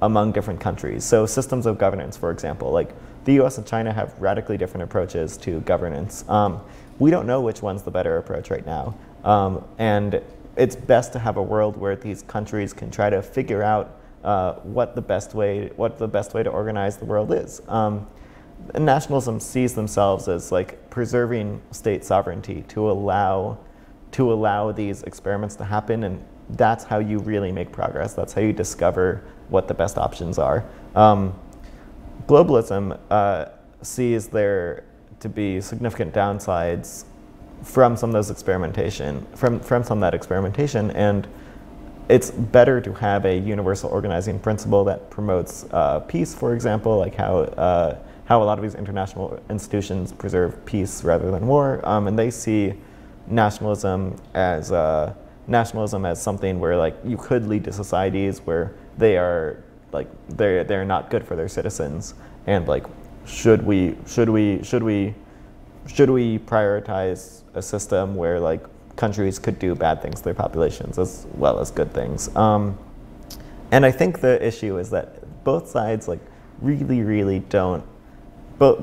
among different countries. So systems of governance, for example, like, the U S and China have radically different approaches to governance. Um, we don't know which one's the better approach right now. Um, and it's best to have a world where these countries can try to figure out uh, what the best way, what the best way to organize the world is. Um, And nationalism sees themselves as, like, preserving state sovereignty to allow to allow these experiments to happen, and that's how you really make progress. That's how you discover what the best options are. Um, globalism uh, sees there to be significant downsides from some of those experimentation from from some of that experimentation, and it's better to have a universal organizing principle that promotes uh, peace, for example, like how. Uh, how a lot of these international institutions preserve peace rather than war, um, and they see nationalism as uh, nationalism as something where, like, you could lead to societies where they are, like, they're they're not good for their citizens, and, like, should we should we should we should we prioritize a system where, like, countries could do bad things to their populations as well as good things? Um, and I think the issue is that both sides, like, really really don't.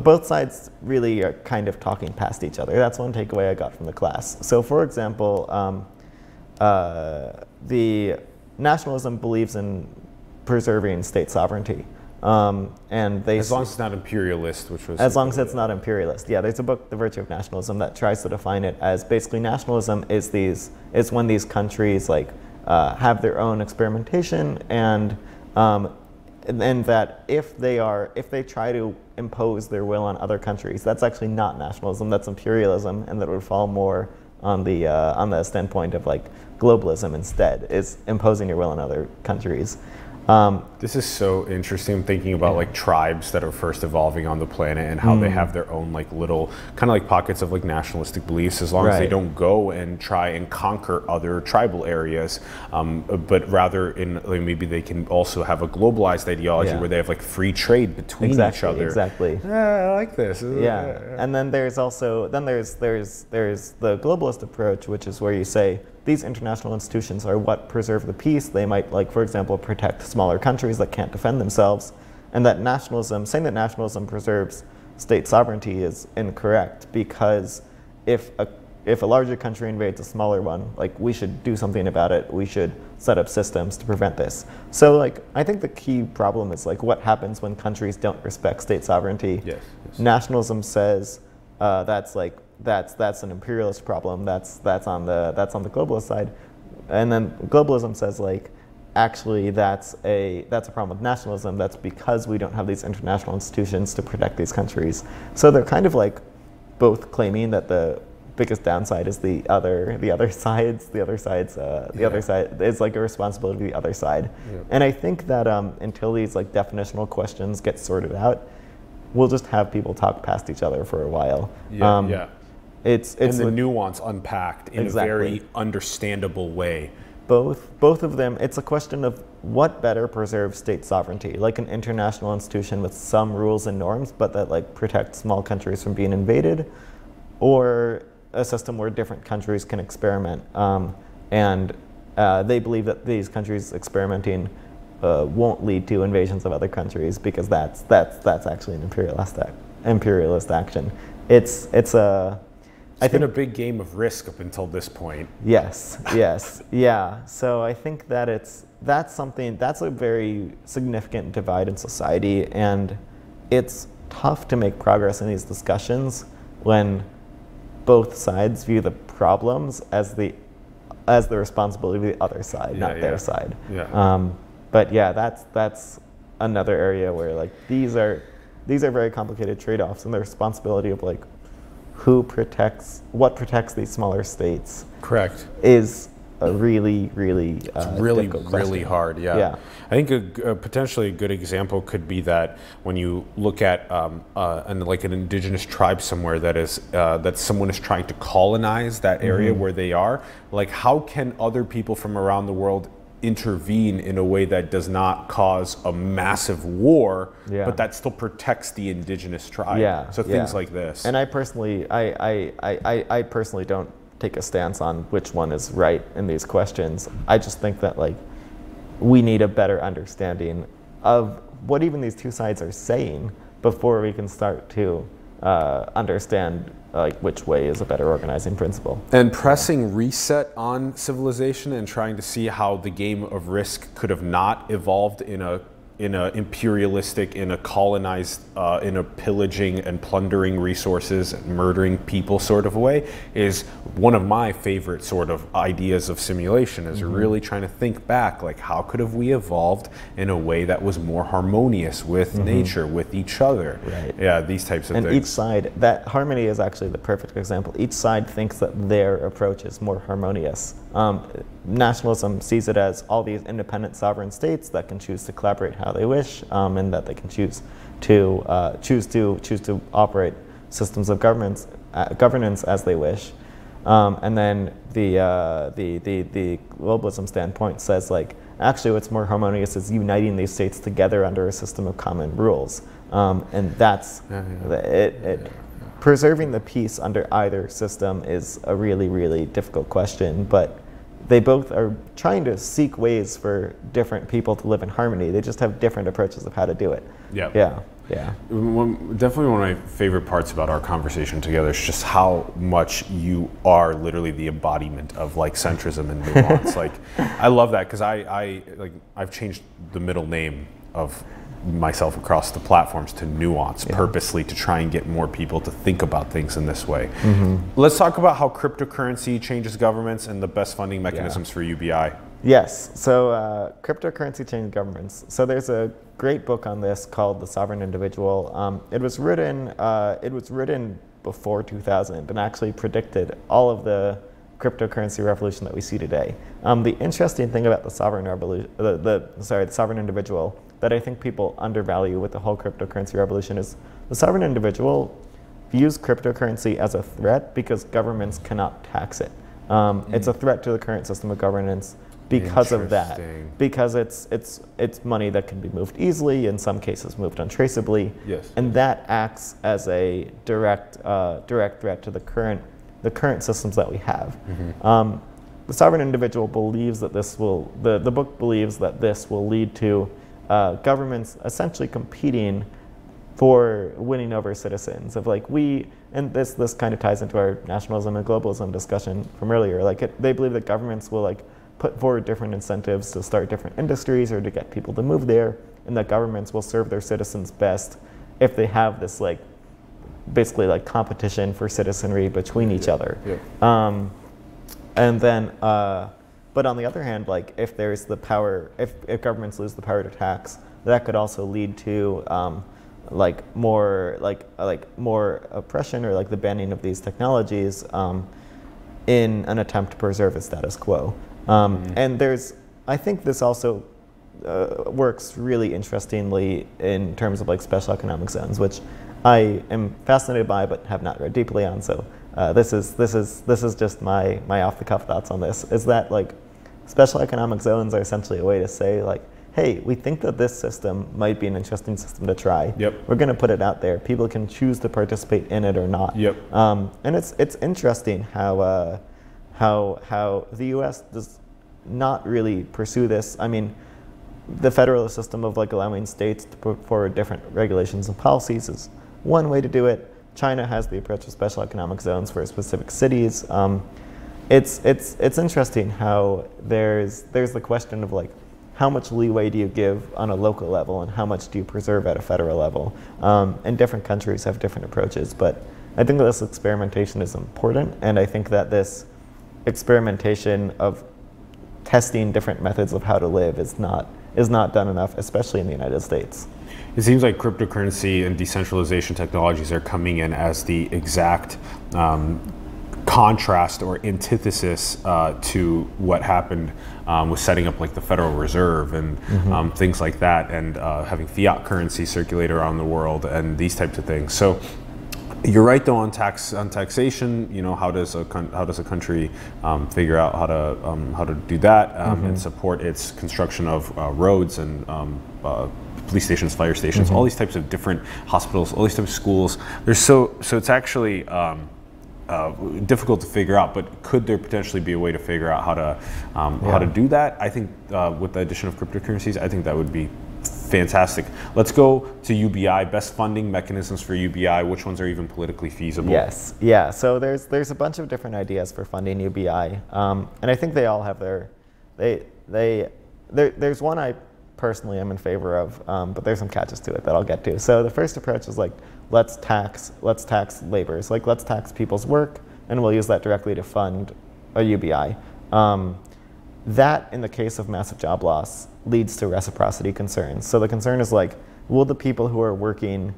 Both sides really are kind of talking past each other. That's one takeaway I got from the class. So, for example, um, uh, the nationalism believes in preserving state sovereignty, Um, and they as long as it's not imperialist, which was as long as it's not imperialist. Yeah, there's a book, The Virtue of Nationalism, that tries to define it as basically nationalism is these is when these countries like uh, have their own experimentation, and um, and that if they are if they try to impose their will on other countries, that's actually not nationalism. That's imperialism, and that would fall more on the uh, on the standpoint of like globalism instead, is imposing your will on other countries. Um, this is so interesting, thinking about like tribes that are first evolving on the planet and how mm. they have their own like little kind of like pockets of like nationalistic beliefs, as long right. as they don't go and try and conquer other tribal areas, um, but rather in like, maybe they can also have a globalized ideology yeah. where they have like free trade between exactly, each other. Exactly. Yeah, I like this. Yeah. And then there's also then there's there's there's the globalist approach, which is where you say, these international institutions are what preserve the peace. They might, like, for example, protect smaller countries that can't defend themselves. And that nationalism, saying that nationalism preserves state sovereignty is incorrect, because if a, if a larger country invades a smaller one, like, we should do something about it. We should set up systems to prevent this. So, like, I think the key problem is, like, what happens when countries don't respect state sovereignty? Yes. yes. Nationalism says uh, that's, like, That's that's an imperialist problem. That's that's on the that's on the globalist side, and then globalism says like, actually that's a that's a problem with nationalism. That's because we don't have these international institutions to protect these countries. So they're kind of like, both claiming that the biggest downside is the other the other sides the other sides uh, the yeah. other side is like a responsibility to the other side. Yeah. And I think that um, until these like definitional questions get sorted out, we'll just have people talk past each other for a while. Yeah. Um, yeah. It's, it's and the nuance unpacked in exactly. a very understandable way. Both, both of them, it's a question of what better preserves state sovereignty, like an international institution with some rules and norms, but that like protects small countries from being invaded, or a system where different countries can experiment. Um, and uh, they believe that these countries experimenting uh, won't lead to invasions of other countries, because that's that's that's actually an imperialist act, imperialist action. It's it's a It's I been think, a big game of risk up until this point. Yes, yes, yeah. So I think that it's that's something that's a very significant divide in society, and it's tough to make progress in these discussions when both sides view the problems as the as the responsibility of the other side, yeah, not yeah. their side. Yeah. Um, but yeah, that's that's another area where like these are these are very complicated trade-offs, and the responsibility of like, who protects, what protects these smaller states? Correct. Is a really, really uh, It's really, really hard, yeah. yeah. I think a, a potentially a good example could be that when you look at um, uh, an, like an indigenous tribe somewhere that is uh, that someone is trying to colonize that area mm-hmm. where they are, like how can other people from around the world intervene in a way that does not cause a massive war, yeah. but that still protects the indigenous tribe. Yeah, so things yeah. like this. And I personally, I, I, I, I personally don't take a stance on which one is right in these questions. I just think that like we need a better understanding of what even these two sides are saying before we can start to uh, understand like which way is a better organizing principle. And pressing yeah. reset on civilization and trying to see how the game of risk could have not evolved in a in a imperialistic, in a colonized, uh, in a pillaging and plundering resources and murdering people sort of way is one of my favorite sort of ideas of simulation, is mm-hmm. really trying to think back, like how could have we evolved in a way that was more harmonious with mm-hmm. nature, with each other. Right. Yeah, these types of and things. And each side, that harmony is actually the perfect example. Each side thinks that their approach is more harmonious. Um, nationalism sees it as all these independent sovereign states that can choose to collaborate how they wish, um, and that they can choose to uh, choose to choose to operate systems of governments uh, governance as they wish, um, and then the, uh, the the the globalism standpoint says like actually what's more harmonious is uniting these states together under a system of common rules, um, and that's yeah, yeah. The, it. it yeah. Preserving the peace under either system is a really, really difficult question, but they both are trying to seek ways for different people to live in harmony. They just have different approaches of how to do it. Yeah. Yeah. Yeah. One, definitely one of my favorite parts about our conversation together is just how much you are literally the embodiment of like centrism and nuance. Like, I love that because I, I like I've changed the middle name of myself across the platforms to nuance yeah. purposely to try and get more people to think about things in this way. Mm-hmm. Let's talk about how cryptocurrency changes governments and the best funding mechanisms yeah. for U B I. Yes, so uh, cryptocurrency changes governments. So there's a great book on this called The Sovereign Individual. Um, it was written, uh, it was written before two thousand and actually predicted all of the cryptocurrency revolution that we see today. Um, the interesting thing about the sovereign revolution, the, the sorry, the sovereign individual that I think people undervalue with the whole cryptocurrency revolution is the sovereign individual views cryptocurrency as a threat because governments cannot tax it. Um, mm. It's a threat to the current system of governance because of that, because it's it's it's money that can be moved easily, in some cases moved untraceably, yes. and that acts as a direct uh, direct threat to the current. the current systems that we have. Mm-hmm. um, the sovereign individual believes that this will, the, the book believes that this will lead to uh, governments essentially competing for winning over citizens of like we, and this, this kind of ties into our nationalism and globalism discussion from earlier, like it, they believe that governments will like put forward different incentives to start different industries or to get people to move there, and that governments will serve their citizens best if they have this like basically like competition for citizenry between each yeah, other. Yeah. Um, and then, uh, but on the other hand, like if there's the power, if, if governments lose the power to tax, that could also lead to um, like more like like more oppression or like the banning of these technologies um, in an attempt to preserve a status quo. Um, mm. And there's, I think this also uh, works really interestingly in terms of like special economic zones, which I am fascinated by, but have not read deeply on. So uh, this is this is this is just my my off the cuff thoughts on this. Is that like special economic zones are essentially a way to say like, hey, we think that this system might be an interesting system to try. Yep. We're going to put it out there. People can choose to participate in it or not. Yep. Um, and it's it's interesting how uh, how how the U S does not really pursue this. I mean, the federalist system of like allowing states to put forward different regulations and policies is one way to do it. China has the approach of special economic zones for specific cities. Um, it's it's it's interesting how there's there's the question of like how much leeway do you give on a local level and how much do you preserve at a federal level? Um, and different countries have different approaches, but I think that this experimentation is important, and I think that this experimentation of testing different methods of how to live is not is not done enough, especially in the United States. It seems like cryptocurrency and decentralization technologies are coming in as the exact um, contrast or antithesis uh, to what happened um, with setting up like the Federal Reserve and mm-hmm. um, things like that, and uh, having fiat currency circulate around the world and these types of things. So you're right though on tax on taxation. You know, how does a con how does a country um, figure out how to um, how to do that um, mm-hmm. and support its construction of uh, roads and um, uh, police stations, fire stations, mm-hmm. all these types of different hospitals, all these types of schools. There's so so it's actually um, uh, difficult to figure out. But could there potentially be a way to figure out how to um, yeah. how to do that? I think uh, with the addition of cryptocurrencies, I think that would be fantastic. Let's go to U B I, best funding mechanisms for U B I, which ones are even politically feasible? Yes, yeah, so there's there's a bunch of different ideas for funding U B I, um, and I think they all have their, they, they, there, there's one I personally am in favor of, um, but there's some catches to it that I'll get to. So the first approach is like, let's tax, let's tax labor, it's like let's tax people's work, and we'll use that directly to fund a U B I. Um, That, in the case of massive job loss, leads to reciprocity concerns. So the concern is like, will the people who are working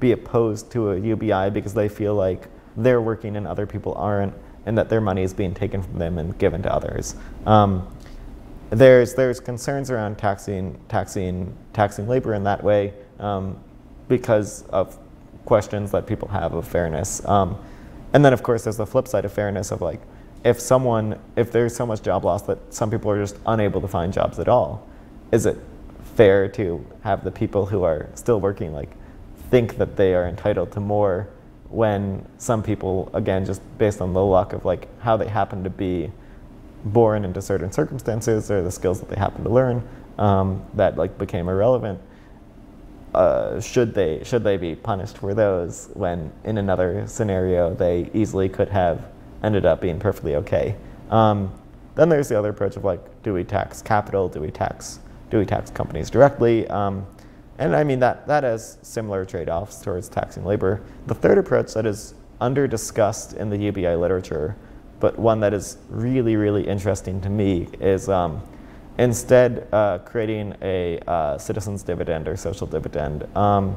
be opposed to a U B I because they feel like they're working and other people aren't, and that their money is being taken from them and given to others? Um, there's there's concerns around taxing taxing taxing labor in that way um, because of questions that people have of fairness. Um, and then of course there's the flip side of fairness of like, if someone, if there's so much job loss that some people are just unable to find jobs at all, is it fair to have the people who are still working like think that they are entitled to more when some people, again, just based on the luck of like how they happen to be born into certain circumstances or the skills that they happen to learn um, that like became irrelevant, uh, should they should they be punished for those when in another scenario they easily could have ended up being perfectly okay? Um, then there's the other approach of like, do we tax capital? Do we tax? Do we tax companies directly? Um, And I mean, that, that has similar trade-offs towards taxing labor. The third approach that is under-discussed in the U B I literature, but one that is really, really interesting to me, is um, instead uh, creating a uh, citizen's dividend or social dividend. Um,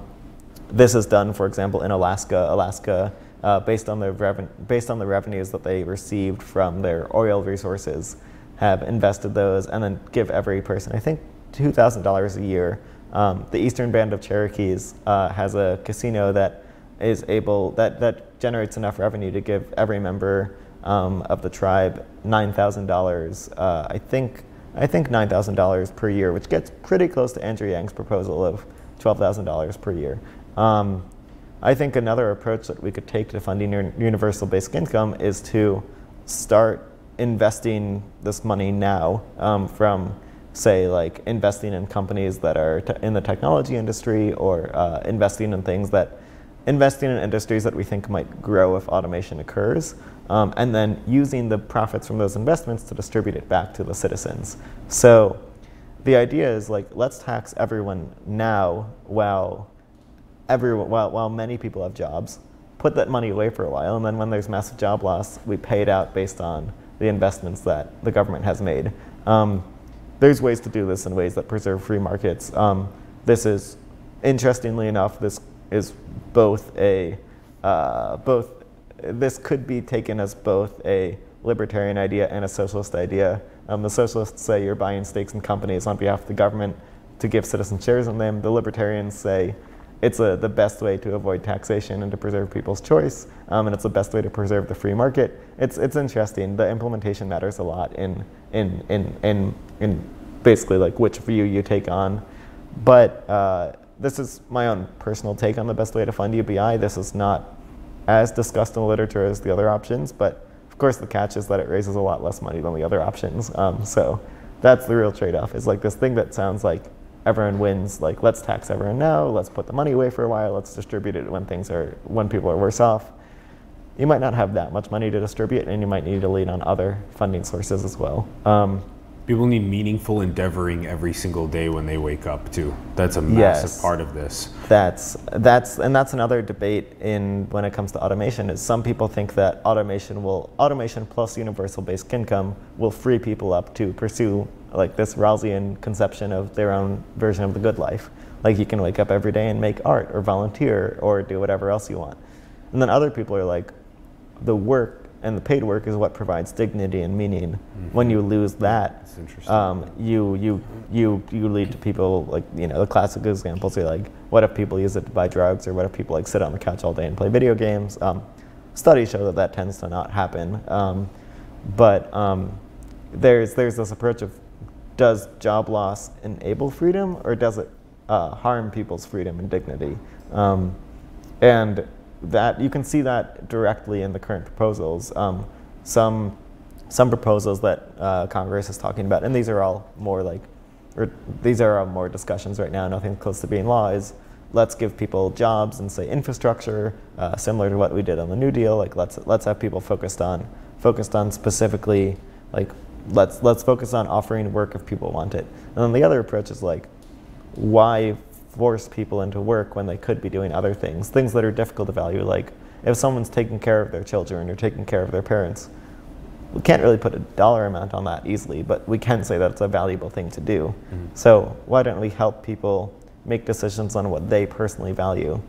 this is done, for example, in Alaska. Alaska, uh, based on the reven based on the revenues that they received from their oil resources, have invested those and then give every person, I think, two thousand dollars a year. Um, the Eastern Band of Cherokees uh, has a casino that is able that that generates enough revenue to give every member um, of the tribe nine thousand dollars. Uh, I think I think nine thousand dollars per year, which gets pretty close to Andrew Yang's proposal of twelve thousand dollars per year. Um, I think another approach that we could take to funding universal basic income is to start investing this money now um, from. Say, like investing in companies that are te in the technology industry, or uh, investing in things that, investing in industries that we think might grow if automation occurs, um, and then using the profits from those investments to distribute it back to the citizens. So the idea is, like, let's tax everyone now while, everyone, while, while many people have jobs, put that money away for a while, and then when there's massive job loss, we pay it out based on the investments that the government has made. Um, There's ways to do this in ways that preserve free markets. Um, this is, interestingly enough, this is both a, uh, both, this could be taken as both a libertarian idea and a socialist idea. Um, the socialists say you're buying stakes in companies on behalf of the government to give citizen shares in them. The libertarians say it's a, the best way to avoid taxation and to preserve people's choice, um, and it's the best way to preserve the free market. It's, it's interesting. The implementation matters a lot in, in, in, in in basically like which view you take on. But uh, this is my own personal take on the best way to fund U B I. This is not as discussed in the literature as the other options, but of course the catch is that it raises a lot less money than the other options. Um, so that's the real trade-off, is like this thing that sounds like everyone wins, like let's tax everyone now, let's put the money away for a while, let's distribute it when things are, when people are worse off. You might not have that much money to distribute, and you might need to lean on other funding sources as well. Um, People need meaningful endeavoring every single day when they wake up, too. That's a massive yes, part of this. That's, that's, and that's another debate in when it comes to automation, is some people think that automation will, automation plus universal basic income will free people up to pursue like this Rawlsian conception of their own version of the good life. Like you can wake up every day and make art or volunteer or do whatever else you want. And then other people are like, the work and the paid work is what provides dignity and meaning. Mm-hmm. When you lose that, um, you, you, you, you lead to people, like, you know, the classic examples are like, what if people use it to buy drugs, or what if people like sit on the couch all day and play video games? Um, studies show that that tends to not happen. Um, but um, there's, there's this approach of, does job loss enable freedom, or does it uh, harm people's freedom and dignity? Um, and that you can see that directly in the current proposals. Um, some, some proposals that uh, Congress is talking about, and these are all more like, or these are all more discussions right now, nothing close to being law, is let's give people jobs and say infrastructure, uh, similar to what we did on the New Deal. Like let's let's have people focused on focused on specifically like let's let's focus on offering work if people want it. And then the other approach is like, why force people into work when they could be doing other things, things that are difficult to value, like if someone's taking care of their children or taking care of their parents. We can't really put a dollar amount on that easily, but we can say that it's a valuable thing to do. Mm-hmm. So why don't we help people make decisions on what they personally value?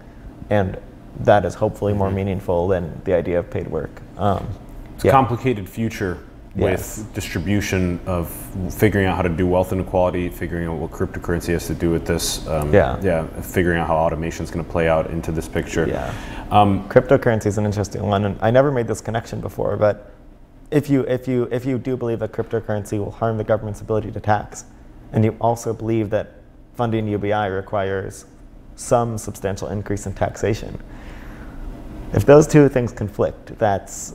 And that is hopefully more mm-hmm. meaningful than the idea of paid work. Um, it's yeah. a complicated future. Yes. With distribution of figuring out how to do wealth inequality, figuring out what cryptocurrency has to do with this, um, yeah, yeah, figuring out how automation is going to play out into this picture. Yeah, um, cryptocurrency is an interesting one, and I never made this connection before. But if you if you if you do believe that cryptocurrency will harm the government's ability to tax, and you also believe that funding U B I requires some substantial increase in taxation, if those two things conflict, that's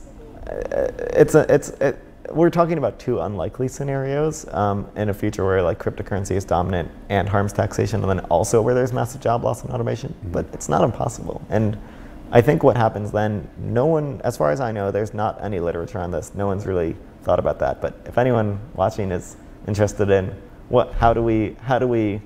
uh, it's a it's. It, We're talking about two unlikely scenarios um, in a future where like cryptocurrency is dominant and harms taxation, and then also where there's massive job loss and automation. Mm-hmm. But it's not impossible. And I think what happens then, no one, as far as I know, there's not any literature on this. No one's really thought about that. But if anyone watching is interested in what, how do we, how do we,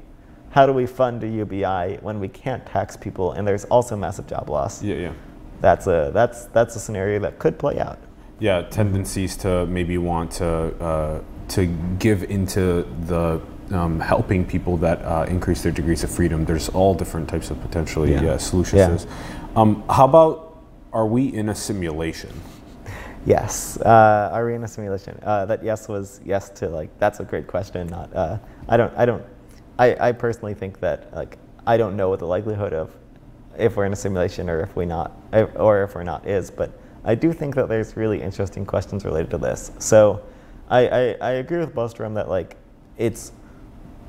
how do we fund a U B I when we can't tax people and there's also massive job loss? Yeah, yeah. That's a, that's, that's a scenario that could play out. Yeah, tendencies to maybe want to, uh, to give into the um, helping people that uh, increase their degrees of freedom. There's all different types of potentially yeah. uh, solutions. Yeah. Um, how about, are we in a simulation? Yes. Uh, are we in a simulation? Uh, that yes was yes to, like, that's a great question. Not, uh, I don't, I don't, I, I personally think that, like, I don't know what the likelihood of if we're in a simulation or if we not, or if we're not is, but I do think that there's really interesting questions related to this. So I, I, I agree with Bostrom that, like, it's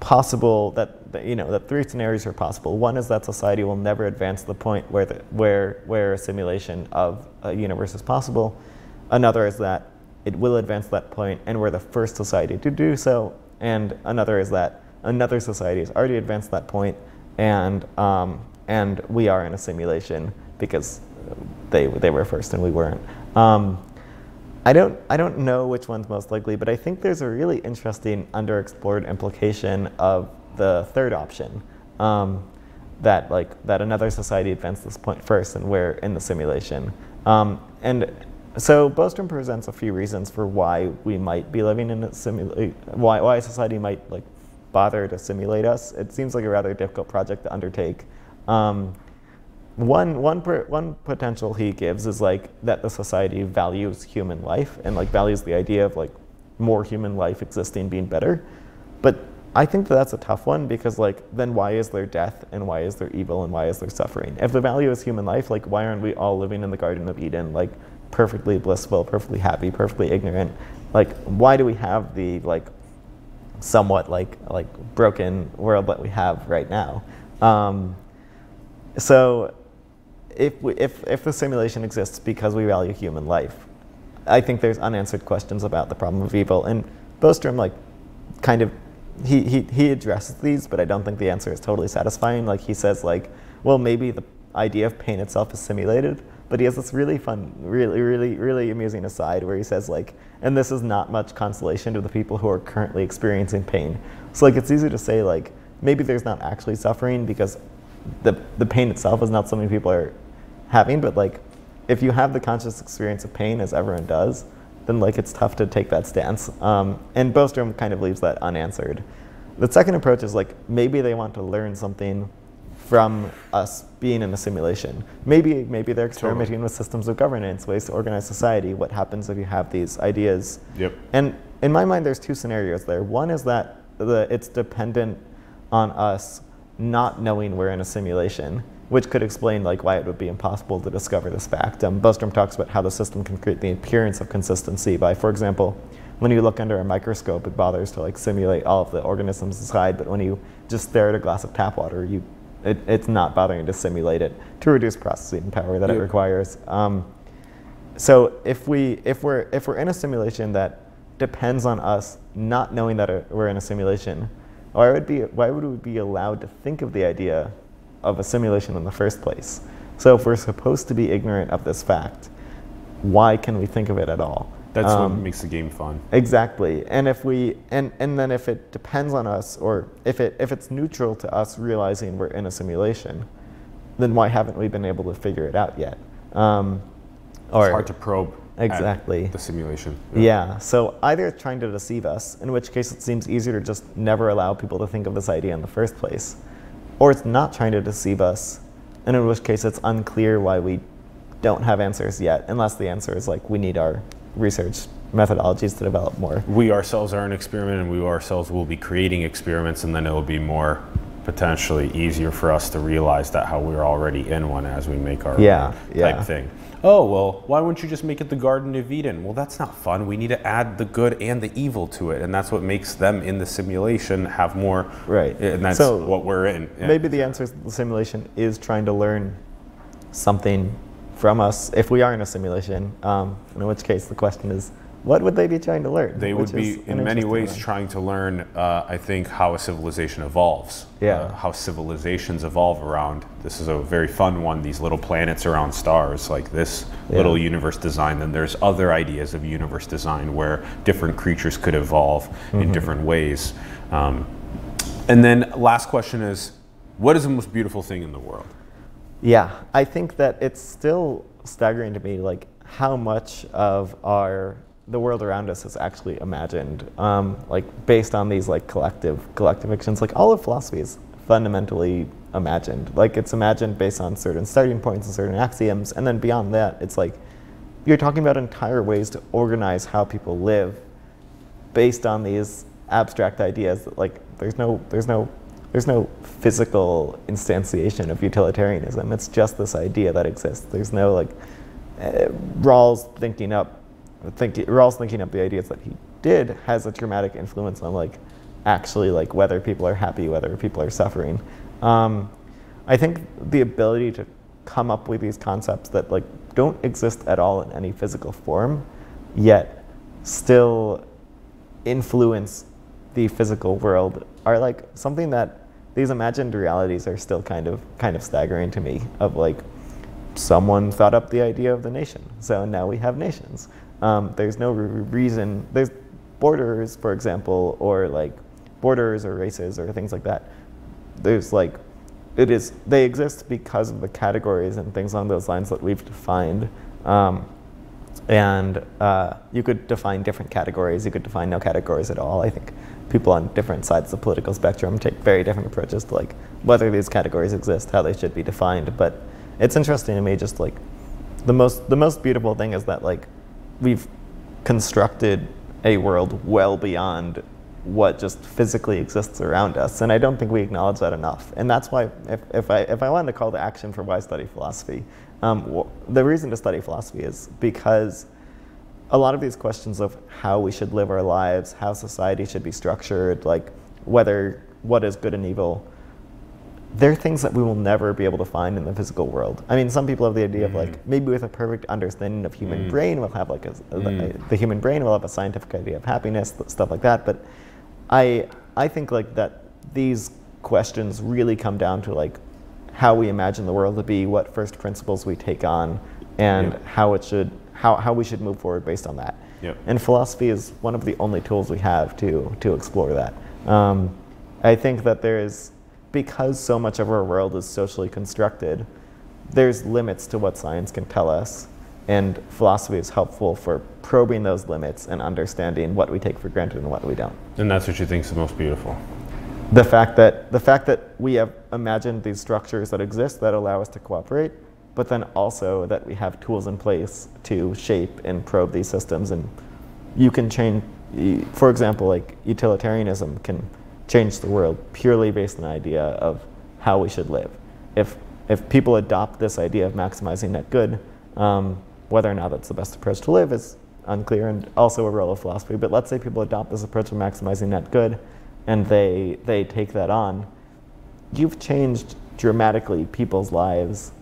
possible that, that, you know, that three scenarios are possible. One is that society will never advance to the point where, the, where, where a simulation of a universe is possible. Another is that it will advance to that point and we're the first society to do so. And another is that another society has already advanced to that point and, um, and we are in a simulation because they, they were first and we weren't. Um, I don't, I don't know which one's most likely, but I think there's a really interesting underexplored implication of the third option, um, that, like, that another society advanced this point first and we're in the simulation. Um, and so Bostrom presents a few reasons for why we might be living in a simula- why, why society might, like, bother to simulate us. It seems like a rather difficult project to undertake. Um, One, one, per, one potential he gives is, like, that the society values human life and, like, values the idea of, like, more human life existing being better. But I think that that's a tough one because, like, then why is there death and why is there evil and why is there suffering? If the value is human life, like, why aren't we all living in the Garden of Eden, like, perfectly blissful, perfectly happy, perfectly ignorant? Like, why do we have the, like, somewhat, like, like broken world that we have right now? Um, so... If, we, if, if the simulation exists because we value human life, I think there's unanswered questions about the problem of evil. And Bostrom, like, kind of, he, he, he addresses these, but I don't think the answer is totally satisfying. Like, he says, like, well, maybe the idea of pain itself is simulated, but he has this really fun, really, really, really amusing aside where he says, like, and this is not much consolation to the people who are currently experiencing pain. So, like, it's easy to say, like, maybe there's not actually suffering because the, the pain itself is not something people are having, but, like, if you have the conscious experience of pain, as everyone does, then, like, it's tough to take that stance. Um, and Bostrom kind of leaves that unanswered. The second approach is, like, maybe they want to learn something from us being in a simulation. Maybe, maybe they're experimenting totally. with systems of governance, ways to organize society, what happens if you have these ideas. Yep. And in my mind, there's two scenarios there. One is that the, it's dependent on us not knowing we're in a simulation, which could explain, like, why it would be impossible to discover this fact. Um, Bostrom talks about how the system can create the appearance of consistency by, for example, when you look under a microscope, it bothers to, like, simulate all of the organisms inside, but when you just stare at a glass of tap water, you, it, it's not bothering to simulate it to reduce processing power that yeah. it requires. Um, so if, we, if, we're, if we're in a simulation that depends on us not knowing that we're in a simulation, why would, be, why would we be allowed to think of the idea of a simulation in the first place? So if we're supposed to be ignorant of this fact, why can we think of it at all? That's um, what makes the game fun. Exactly. And if we and, and then if it depends on us, or if it if it's neutral to us realizing we're in a simulation, then why haven't we been able to figure it out yet? Um, or it's hard to probe. Exactly. The simulation. Yeah. yeah. So either it's trying to deceive us, in which case it seems easier to just never allow people to think of this idea in the first place, or it's not trying to deceive us, and in which case it's unclear why we don't have answers yet, unless the answer is, like, we need our research methodologies to develop more. We ourselves are an experiment, and we ourselves will be creating experiments, and then it will be more potentially easier for us to realize that how we're already in one as we make our yeah, own yeah. type thing. Oh, well, why wouldn't you just make it the Garden of Eden? Well, that's not fun. We need to add the good and the evil to it, and that's what makes them in the simulation have more. Right. And that's so what we're in. Yeah. Maybe the answer is the simulation is trying to learn something from us if we are in a simulation, um, in which case the question is, what would they be trying to learn? They would be, in many ways, one. trying to learn, uh, I think, how a civilization evolves. Yeah. Uh, how civilizations evolve around. This is a very fun one, these little planets around stars, like this yeah. little universe design. Then there's other ideas of universe design where different creatures could evolve mm-hmm. in different ways. Um, And then last question is, what is the most beautiful thing in the world? Yeah, I think that it's still staggering to me, like how much of our the world around us is actually imagined, um, like based on these like collective collective fictions. Like all of philosophy is fundamentally imagined. Like it's imagined based on certain starting points and certain axioms, and then beyond that, it's like you're talking about entire ways to organize how people live based on these abstract ideas. That, like there's no there's no There's no physical instantiation of utilitarianism. It's just this idea that exists. There's no like uh, Rawls thinking up, thinking Rawls thinking up the ideas that he did has a dramatic influence on like actually like whether people are happy, whether people are suffering. Um, I think the ability to come up with these concepts that like don't exist at all in any physical form, yet still influence the physical world are like something that. These imagined realities are still kind of kind of staggering to me, of like someone thought up the idea of the nation, so now we have nations. Um, there's no reason, there's borders, for example, or like borders or races or things like that. There's like, it is, they exist because of the categories and things along those lines that we've defined. Um, and uh, you could define different categories, you could define no categories at all. I think people on different sides of the political spectrum take very different approaches to like whether these categories exist, how they should be defined. But it's interesting to me, just like the most the most beautiful thing is that like we've constructed a world well beyond what just physically exists around us, and I don't think we acknowledge that enough. And that's why if, if I if I wanted to call to action for why study philosophy, um, the reason to study philosophy is because a lot of these questions of how we should live our lives, how society should be structured, like whether what is good and evil, they're things that we will never be able to find in the physical world. I mean, some people have the idea mm. of like maybe with a perfect understanding of human mm. brain, we'll have like a, mm. the, the human brain will have a scientific idea of happiness, stuff like that. But I I think like that these questions really come down to like how we imagine the world to be, what first principles we take on, and yeah. how it should. How, how we should move forward based on that. Yep. And philosophy is one of the only tools we have to, to explore that. Um, I think that there is, because so much of our world is socially constructed, there's limits to what science can tell us, and philosophy is helpful for probing those limits and understanding what we take for granted and what we don't. And that's what you think is the most beautiful? The fact that, the fact that we have imagined these structures that exist that allow us to cooperate, but then also that we have tools in place to shape and probe these systems. And you can change, for example, like utilitarianism can change the world purely based on the idea of how we should live. If, if people adopt this idea of maximizing net good, um, whether or not that's the best approach to live is unclear and also a role of philosophy, but let's say people adopt this approach of maximizing net good and they, they take that on, you've changed dramatically people's lives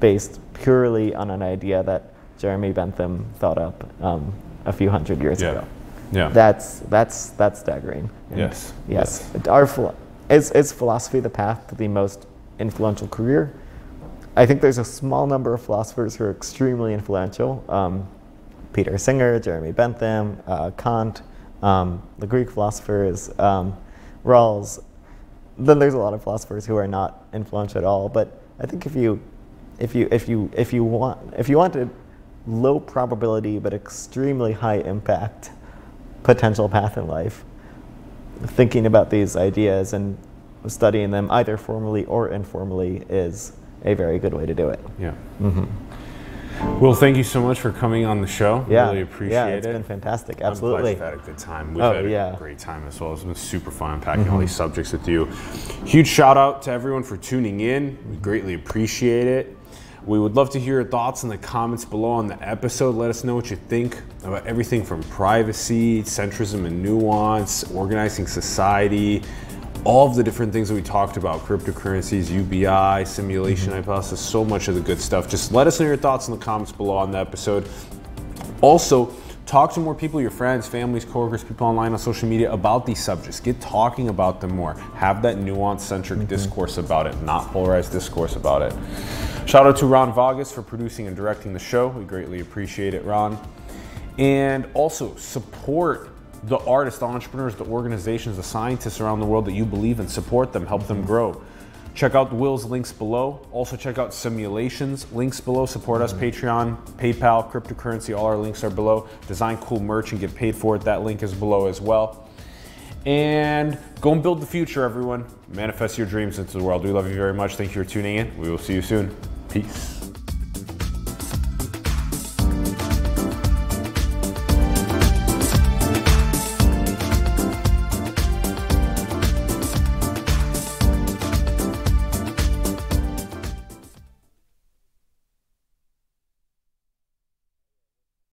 based purely on an idea that Jeremy Bentham thought up um, a few hundred years yeah. ago. Yeah, that's that's that's staggering. And yes, yes. yes. Our philo is is philosophy the path to the most influential career? I think there's a small number of philosophers who are extremely influential. Um, Peter Singer, Jeremy Bentham, uh, Kant, um, the Greek philosophers, um, Rawls. Then there's a lot of philosophers who are not influential at all. But I think if you If you if you if you want if you wanted low probability but extremely high impact potential path in life, thinking about these ideas and studying them either formally or informally is a very good way to do it. Yeah. Mm-hmm. Well, thank you so much for coming on the show. Yeah. Really appreciate yeah, it's it. It's been fantastic. Absolutely. We've had a good time. We've oh, had a yeah. great time as well. It's been super fun unpacking mm-hmm. all these subjects with you. Huge shout out to everyone for tuning in. We greatly appreciate it. We would love to hear your thoughts in the comments below on the episode. Let us know what you think about everything from privacy, centrism and nuance, organizing society, all of the different things that we talked about, cryptocurrencies, U B I, simulation mm-hmm. hypothesis, so much of the good stuff. Just let us know your thoughts in the comments below on the episode. Also, talk to more people, your friends, families, coworkers, people online on social media about these subjects. Get talking about them more. Have that nuance-centric mm-hmm. discourse about it, not polarized discourse about it. Shout out to Ron Vagas for producing and directing the show. We greatly appreciate it, Ron. And also support the artists, the entrepreneurs, the organizations, the scientists around the world that you believe in. Support them, help them grow. Check out Will's links below. Also check out Simulation's links below. Support us, Patreon, PayPal, cryptocurrency, all our links are below. Design cool merch and get paid for it. That link is below as well. And go and build the future, everyone. Manifest your dreams into the world. We love you very much. Thank you for tuning in. We will see you soon. Peace.